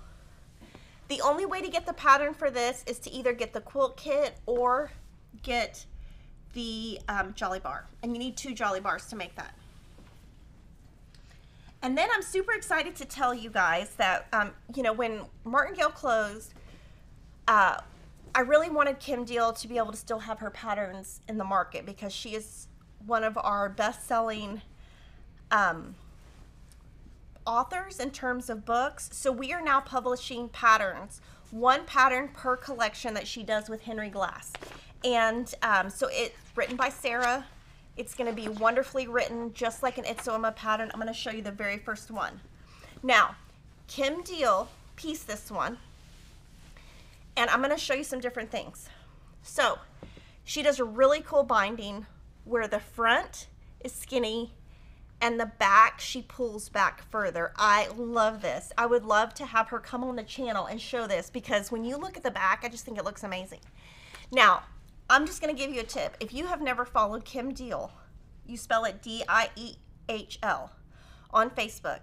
The only way to get the pattern for this is to either get the quilt kit or get the Jolly Bar, and you need 2 Jolly Bars to make that. And then I'm super excited to tell you guys that, you know, when Martingale closed, I really wanted Kim Deal to be able to still have her patterns in the market, because she is one of our best-selling authors in terms of books. So we are now publishing patterns, 1 pattern per collection that she does with Henry Glass. And so it's written by Sarah. It's going to be wonderfully written, just like an Itzooma pattern. I'm going to show you the very first one. Now, Kim Deal pieced this one, and I'm going to show you some different things. So she does a really cool binding where the front is skinny and the back she pulls back further. I love this. I would love to have her come on the channel and show this, because when you look at the back, I just think it looks amazing. Now, I'm just going to give you a tip. If you have never followed Kim Deal, you spell it D-I-E-H-L, on Facebook,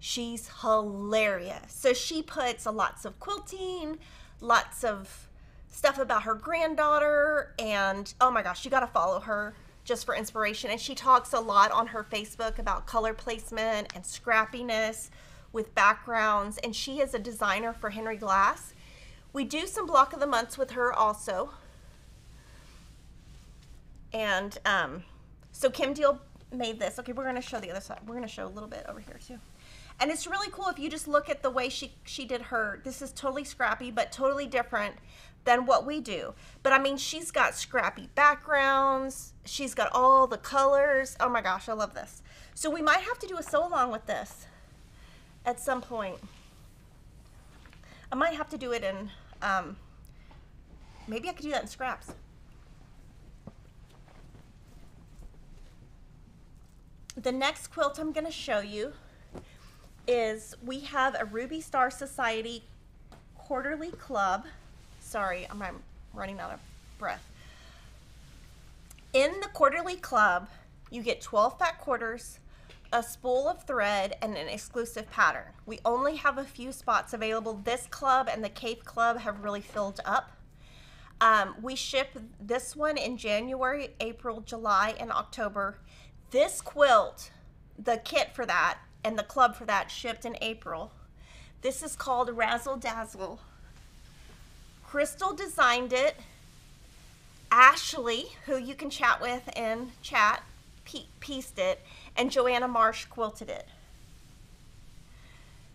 she's hilarious. So she puts lots of quilting, lots of stuff about her granddaughter, and oh my gosh, you got to follow her just for inspiration. And she talks a lot on her Facebook about color placement and scrappiness with backgrounds, and she is a designer for Henry Glass. We do some block of the months with her also. And so Kim Deal made this. Okay, we're gonna show the other side. We're gonna show a little bit over here too. And it's really cool if you just look at the way she did her. This is totally scrappy, but totally different than what we do. But I mean, she's got scrappy backgrounds. She's got all the colors. Oh my gosh, I love this. So we might have to do a sew along with this at some point. I might have to do it in, maybe I could do that in scraps. The next quilt I'm going to show you is, we have a Ruby Star Society quarterly club. Sorry, I'm running out of breath. In the quarterly club, you get 12 fat quarters, a spool of thread, and an exclusive pattern. We only have a few spots available. This club and the Cape Club have really filled up. We ship this one in January, April, July, and October. This quilt, the kit for that, and the club for that, shipped in April. This is called Razzle Dazzle. Crystal designed it. Ashley, who you can chat with in chat, pieced it, and Joanna Marsh quilted it.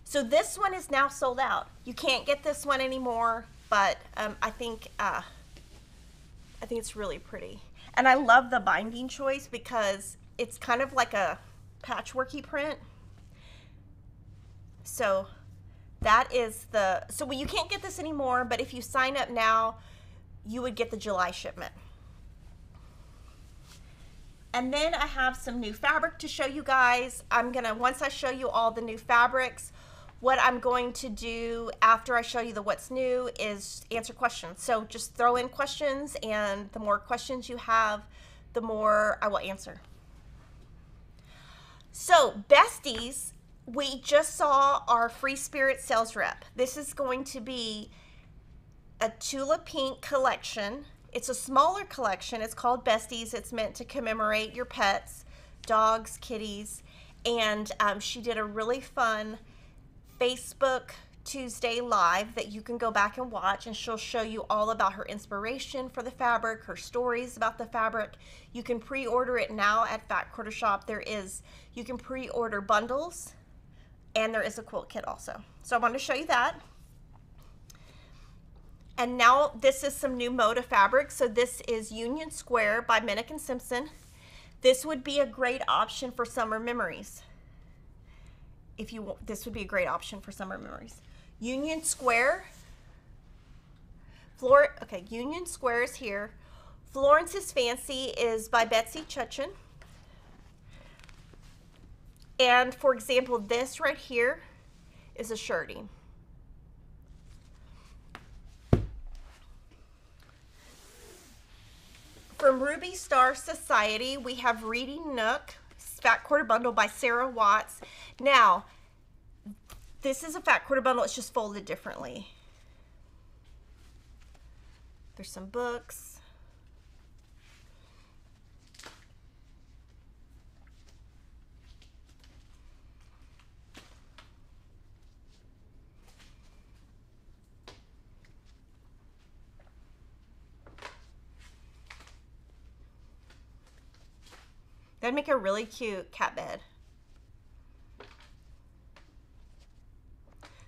So this one is now sold out. You can't get this one anymore, but I think it's really pretty. And I love the binding choice, because it's kind of like a patchworky print. So that is the, so you can't get this anymore, but if you sign up now, you would get the July shipment. And then I have some new fabric to show you guys. I'm gonna, once I show you all the new fabrics, what I'm going to do after I show you the what's new is answer questions. So just throw in questions, and the more questions you have, the more I will answer. So besties, we just saw our Free Spirit sales rep. This is going to be a Tula Pink collection. It's a smaller collection. It's called Besties. It's meant to commemorate your pets, dogs, kitties. And she did a really fun Facebook Tuesday live that you can go back and watch, and she'll show you all about her inspiration for the fabric, her stories about the fabric. You can pre-order it now at Fat Quarter Shop. You can pre-order bundles, and there is a quilt kit also. So I wanted to show you that. And now this is some new mode of fabric. So this is Union Square by Minnick and Simpson. This would be a great option for summer memories. If you want, this would be a great option for summer memories. Union Square, Union Square is here. Florence's Fancy is by Betsy Chutchin. And for example, this right here is a shirting. From Ruby Star Society, we have Reading Nook, Fat Quarter Bundle by Sarah Watts. Now, this is a Fat Quarter Bundle, it's just folded differently. There's some books. That'd make a really cute cat bed.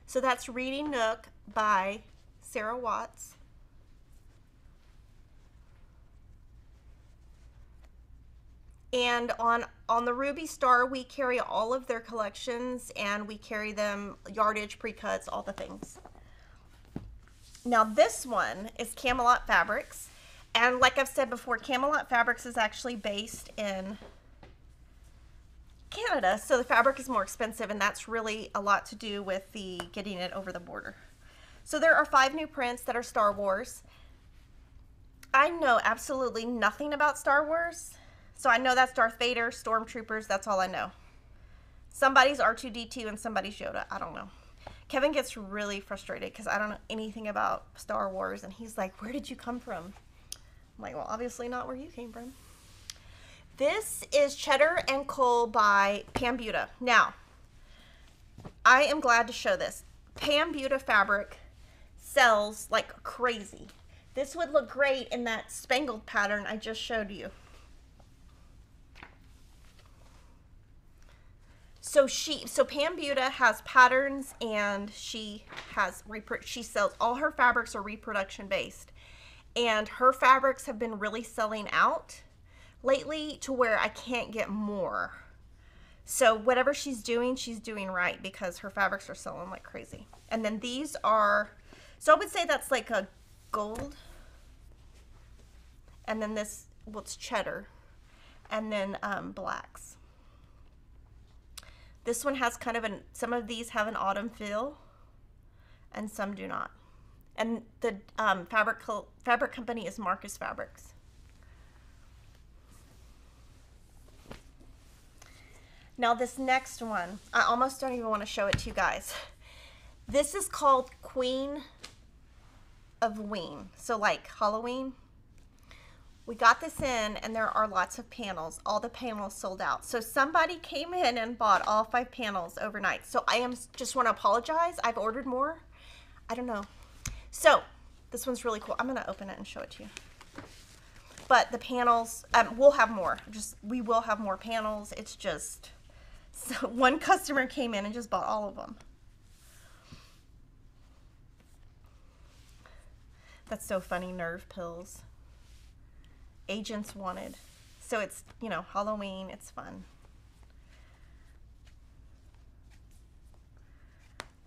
So that's Reading Nook by Sarah Watts. And on the Ruby Star, we carry all of their collections, and we carry them yardage, pre-cuts, all the things. Now this one is Camelot Fabrics. And like I've said before, Camelot Fabrics is actually based in Canada, so the fabric is more expensive, and that's really a lot to do with the getting it over the border. So there are 5 new prints that are Star Wars. I know absolutely nothing about Star Wars, so I know that's Darth Vader, Stormtroopers, that's all I know. Somebody's R2-D2 and somebody's Yoda, I don't know. Kevin gets really frustrated because I don't know anything about Star Wars, and he's like, where did you come from? I'm like, well, obviously not where you came from. This is Cheddar and Cole by Pam Buda. Now, I am glad to show this. Pam Buda fabric sells like crazy. This would look great in that spangled pattern I just showed you. So Pam Buda has patterns, and she sells, all her fabrics are reproduction based, and her fabrics have been really selling out lately to where I can't get more. So whatever she's doing right, because her fabrics are selling like crazy. And then these are, so I would say that's like a gold. And then this, well, it's cheddar. And then blacks. This one has kind of an, some of these have an autumn feel and some do not. And the fabric company is Marcus Fabrics. Now this next one, I almost don't even want to show it to you guys. This is called Queen of Ween, so like Halloween. We got this in, and there are lots of panels. All the panels sold out. So somebody came in and bought all 5 panels overnight. So I am just want to apologize. I've ordered more. I don't know. So this one's really cool. I'm going to open it and show it to you. But the panels, we'll have more. We will have more panels. It's just... So one customer came in and just bought all of them. That's so funny, nerve pills. Agents wanted. So it's, you know, Halloween, it's fun.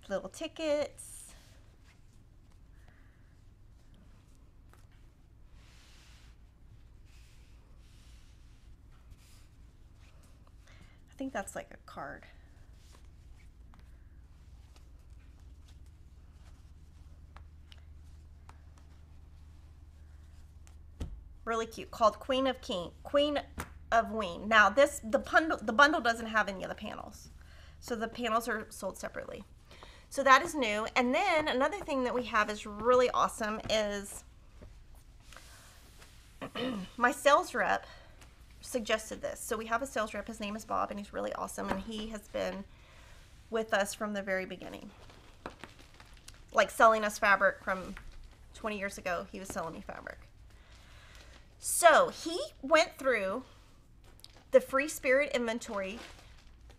Little tickets. think that's like a card. Really cute, called Queen of Ween. Now this, the bundle doesn't have any of the panels, so the panels are sold separately. So that is new. And then another thing that we have is really awesome is my sales rep suggested this. So we have a sales rep, his name is Bob, and he's really awesome, and he has been with us from the very beginning, like selling us fabric from 20 years ago. He was selling me fabric. So he went through the Free Spirit inventory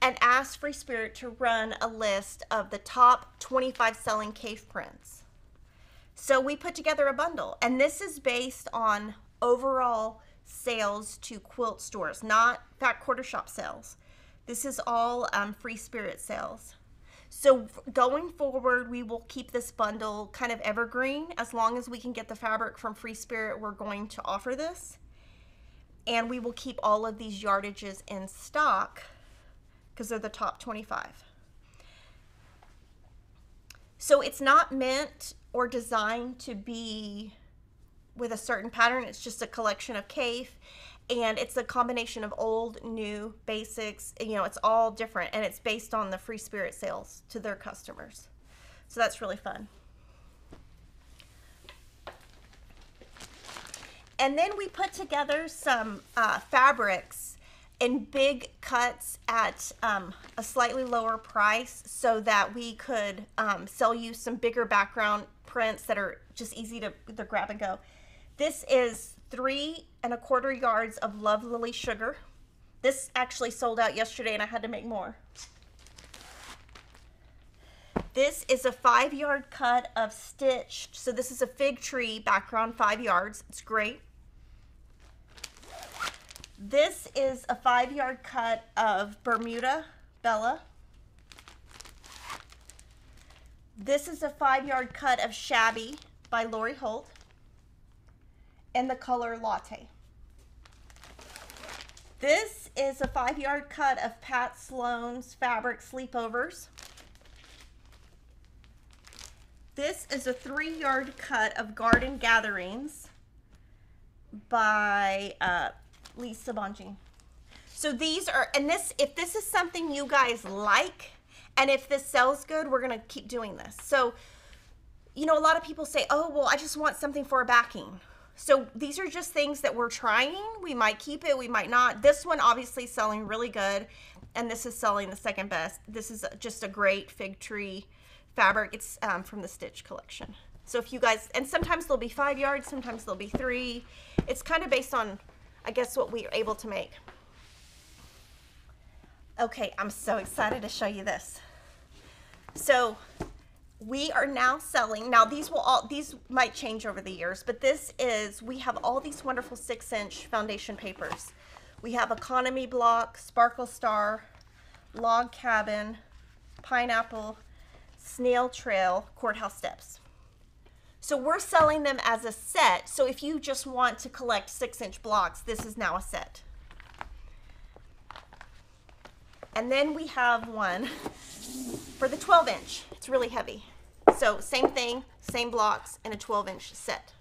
and asked Free Spirit to run a list of the top 25 selling cave prints. So we put together a bundle, and this is based on overall sales to quilt stores, not Fat Quarter Shop sales. This is all Free Spirit sales. So going forward, we will keep this bundle kind of evergreen. As long as we can get the fabric from Free Spirit, we're going to offer this. And we will keep all of these yardages in stock because they're the top 25. So it's not meant or designed to be with a certain pattern. It's just a collection of caif. And it's a combination of old, new, basics, you know, it's all different. And it's based on the Free Spirit sales to their customers. So that's really fun. And then we put together some fabrics in big cuts at a slightly lower price so that we could sell you some bigger background prints that are just easy to grab and go. This is 3¼ yards of Love Lily Sugar. This actually sold out yesterday and I had to make more. This is a 5-yard cut of Stitched. So this is a fig tree background, 5 yards. It's great. This is a 5-yard cut of Bermuda Bella. This is a 5-yard cut of Shabby by Lori Holt, and the color Latte. This is a 5-yard cut of Pat Sloan's Fabric Sleepovers. This is a 3-yard cut of Garden Gatherings by Lisa Bonjean. So these are, and this, if this is something you guys like, and if this sells good, we're gonna keep doing this. So, you know, a lot of people say, oh, well, I just want something for a backing. So these are just things that we're trying. We might keep it, we might not. This one obviously selling really good, and this is selling the second best. This is just a great fig tree fabric. It's from the Stitch collection. So if you guys, and sometimes they'll be 5 yards, sometimes they'll be 3. It's kind of based on, I guess, what we are able to make. Okay, I'm so excited to show you this. So we are now selling, now these will all, these might change over the years, but this is, we have all these wonderful 6-inch foundation papers. We have Economy Block, Sparkle Star, Log Cabin, Pineapple, Snail Trail, Courthouse Steps. So we're selling them as a set. So if you just want to collect 6-inch blocks, this is now a set. And then we have one for the 12-inch. It's really heavy. So same thing, same blocks, and a 12-inch set.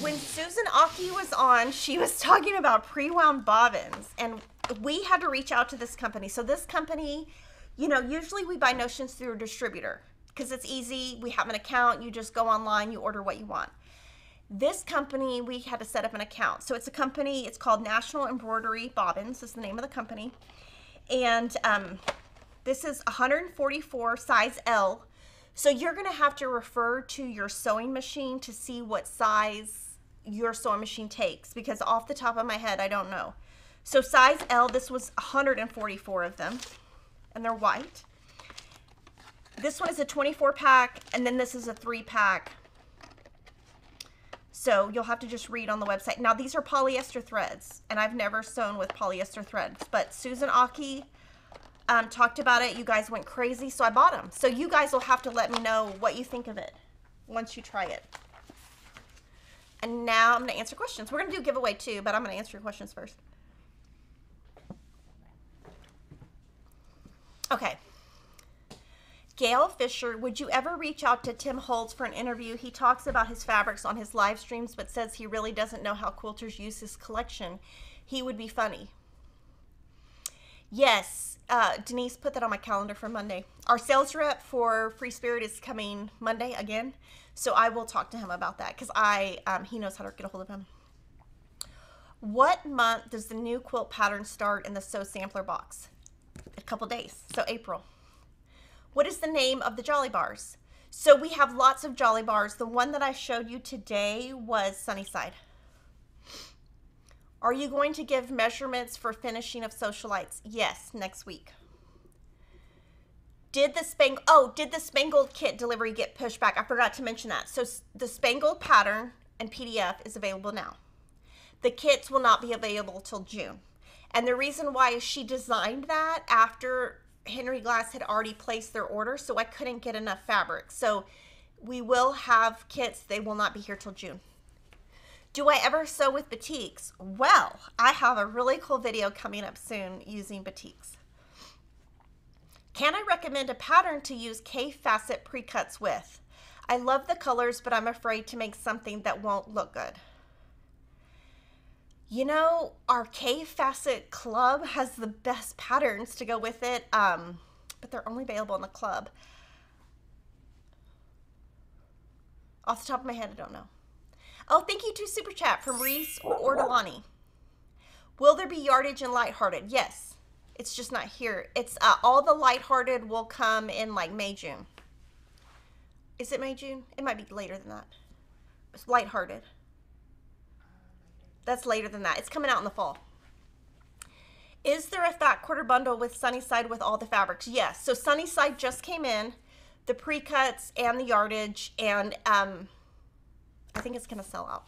When Susan Aki was on, she was talking about pre-wound bobbins, and we had to reach out to this company. So this company, you know, usually we buy notions through a distributor because it's easy. We have an account. You just go online, you order what you want. This company, we had to set up an account. So it's a company, it's called National Embroidery Bobbins, is the name of the company. And this is 144 size L. So you're gonna have to refer to your sewing machine to see what size your sewing machine takes, because off the top of my head, I don't know. So size L, this was 144 of them, and they're white. This one is a 24-pack, and then this is a 3-pack. So you'll have to just read on the website. Now these are polyester threads, and I've never sewn with polyester threads, but Susan Aki talked about it. You guys went crazy, so I bought them. So you guys will have to let me know what you think of it once you try it. And now I'm going to answer questions. We're going to do a giveaway too, but I'm going to answer your questions first. Okay. Gail Fisher, would you ever reach out to Tim Holtz for an interview? He talks about his fabrics on his live streams, but says he really doesn't know how quilters use his collection. He would be funny. Yes, Denise put that on my calendar for Monday. Our sales rep for Free Spirit is coming Monday again, so I will talk to him about that because he knows how to get a hold of him. What month does the new quilt pattern start in the Sew Sampler box? A couple days, so April. What is the name of the Jolly Bars? So we have lots of Jolly Bars. The one that I showed you today was Sunnyside. Are you going to give measurements for finishing of Socialites? Yes, next week. Did the Spangled Kit delivery get pushed back? I forgot to mention that. So the Spangled pattern and PDF is available now. The kits will not be available till June. And the reason why is she designed that after Henry Glass had already placed their order, so I couldn't get enough fabric. So we will have kits. They will not be here till June. Do I ever sew with batiks? Well, I have a really cool video coming up soon using batiks. Can I recommend a pattern to use K-facet pre-cuts with? I love the colors, but I'm afraid to make something that won't look good. You know, our K-facet club has the best patterns to go with it, but they're only available in the club. Off the top of my head, I don't know. Oh, thank you to Super Chat from Reese or Delani. Will there be yardage and lighthearted? Yes. It's just not here. It's all the lighthearted will come in like May, June. Is it May, June? It might be later than that. It's lighthearted. That's later than that. It's coming out in the fall. Is there a fat quarter bundle with Sunnyside with all the fabrics? Yes. So Sunnyside just came in, the pre-cuts and the yardage, and I think it's going to sell out.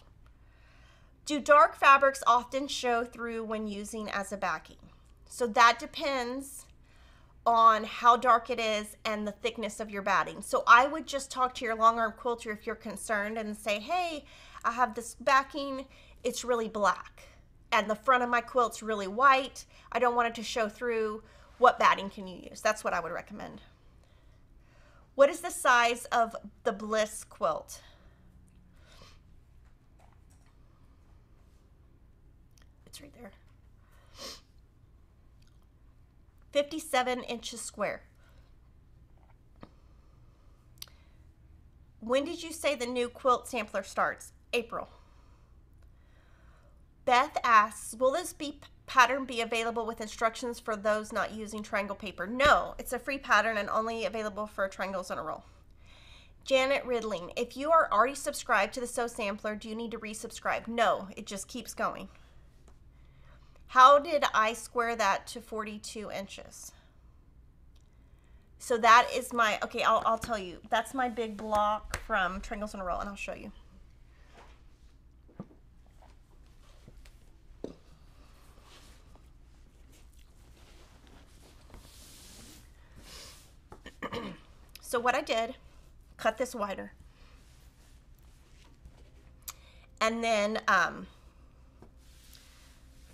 Do dark fabrics often show through when using as a backing? So that depends on how dark it is and the thickness of your batting. So I would just talk to your long arm quilter if you're concerned and say, hey, I have this backing. It's really black and the front of my quilt's really white. I don't want it to show through. What batting can you use? That's what I would recommend. What is the size of the Bliss quilt? Right there, 57 inches square. When did you say the new quilt sampler starts? April. Beth asks, will this pattern be available with instructions for those not using triangle paper? No, it's a free pattern and only available for triangles in a roll. Janet Ridling, if you are already subscribed to the Sew Sampler, do you need to resubscribe? No, it just keeps going. How did I square that to 42 inches? So that is my, okay, I'll tell you. That's my big block from Triangles in a Row, and I'll show you. So what I did, cut this wider. And then,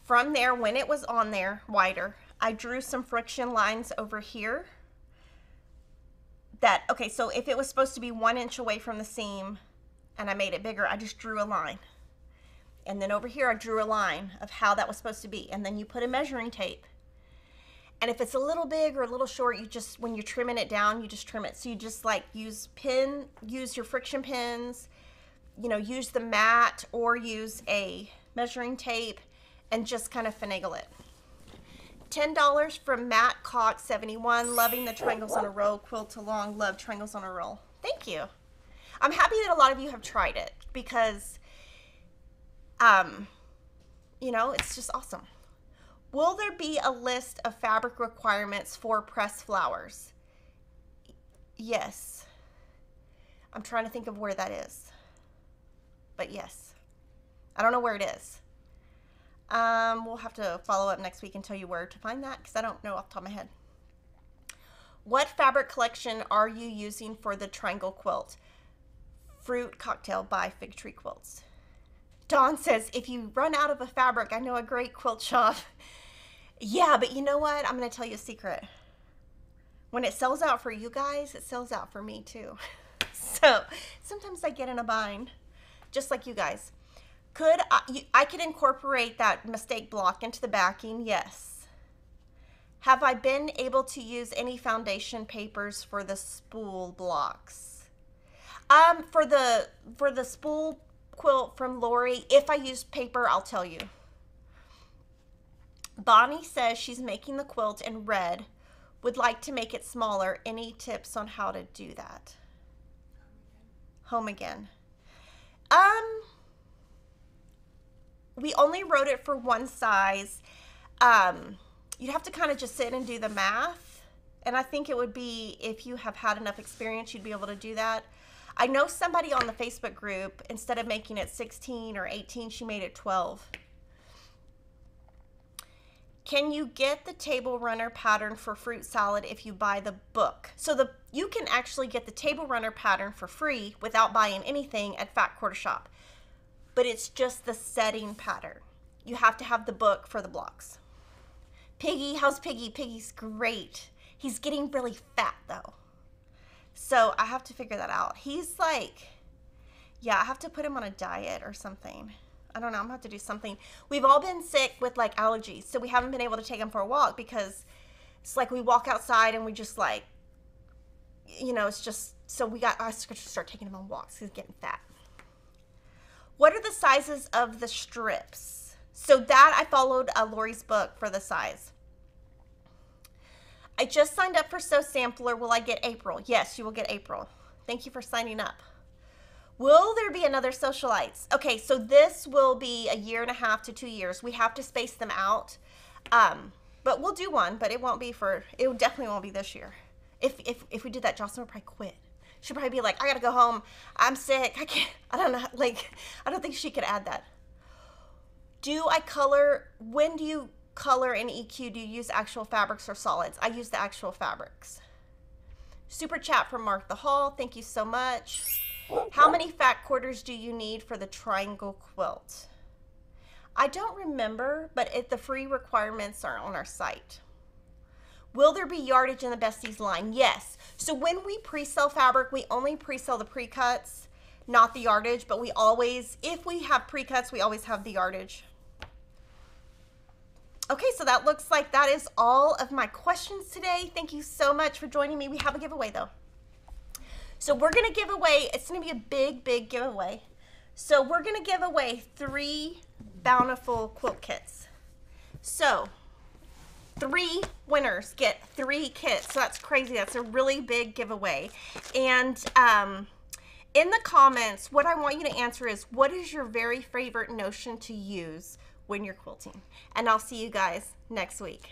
from there, when it was on there, wider, I drew some friction lines over here that, okay, so if it was supposed to be 1 inch away from the seam and I made it bigger, I just drew a line. And then over here, I drew a line of how that was supposed to be. And then you put a measuring tape. And if it's a little big or a little short, you just, when you're trimming it down, you just trim it. So you just like use your friction pins, you know, use the mat or use a measuring tape and just kind of finagle it. $10 from Matt Cox 71, loving the Triangles on a Roll quilt along. Love Triangles on a Roll. Thank you. I'm happy that a lot of you have tried it because, you know, it's just awesome. Will there be a list of fabric requirements for pressed flowers? Yes. I'm trying to think of where that is, but yes, I don't know where it is. We'll have to follow up next week and tell you where to find that because I don't know off the top of my head. What fabric collection are you using for the triangle quilt? Fruit Cocktail by Fig Tree Quilts. Dawn says, if you run out of a fabric, I know a great quilt shop. Yeah, but you know what? I'm going to tell you a secret. When it sells out for you guys, it sells out for me too. So sometimes I get in a bind, just like you guys. Could I could incorporate that mistake block into the backing? Yes. Have I been able to use any foundation papers for the spool blocks? For the spool quilt from Lori, if I used paper, I'll tell you. Bonnie says she's making the quilt in red, would like to make it smaller. Any tips on how to do that? Home again. We only wrote it for one size. You'd have to kind of just sit and do the math. And I think it would be, if you have had enough experience, you'd be able to do that. I know somebody on the Facebook group, instead of making it 16 or 18, she made it 12. Can you get the table runner pattern for fruit salad if you buy the book? So you can actually get the table runner pattern for free without buying anything at Fat Quarter Shop. But it's just the setting pattern. You have to have the book for the blocks. Piggy, how's Piggy? Piggy's great. He's getting really fat though. So I have to figure that out. He's like, yeah, I have to put him on a diet or something. I don't know, I'm gonna have to do something. We've all been sick with like allergies, so we haven't been able to take them for a walk because it's like we walk outside and we just like, you know, it's just, so I start taking him on walks, he's getting fat. What are the sizes of the strips? So that I followed Lori's book for the size. I just signed up for Sew Sampler, will I get April? Yes, you will get April. Thank you for signing up. Will there be another Socialites? Okay, so this will be 1.5 to 2 years. We have to space them out. But we'll do one, but it won't be for, it definitely won't be this year. If we did that, Jocelyn would probably quit. She'd probably be like, I gotta go home. I'm sick, I can't, I don't know. Like, I don't think she could add that. Do I color, when do you color in EQ? Do you use actual fabrics or solids? I use the actual fabrics. Super chat from Mark the Hall, thank you so much. How many fat quarters do you need for the triangle quilt? I don't remember, but the free requirements are on our site. Will there be yardage in the Besties line? Yes. So when we pre-sell fabric, we only pre-sell the pre-cuts, not the yardage, but we always, if we have pre-cuts, we always have the yardage. Okay, so that looks like that is all of my questions today. Thank you so much for joining me. We have a giveaway though. So we're going to give away, it's going to be a big, big giveaway. So we're going to give away 3 Bountiful quilt kits. So 3 winners get 3 kits. So that's crazy. That's a really big giveaway. And in the comments, what I want you to answer is, what is your very favorite notion to use when you're quilting? And I'll see you guys next week.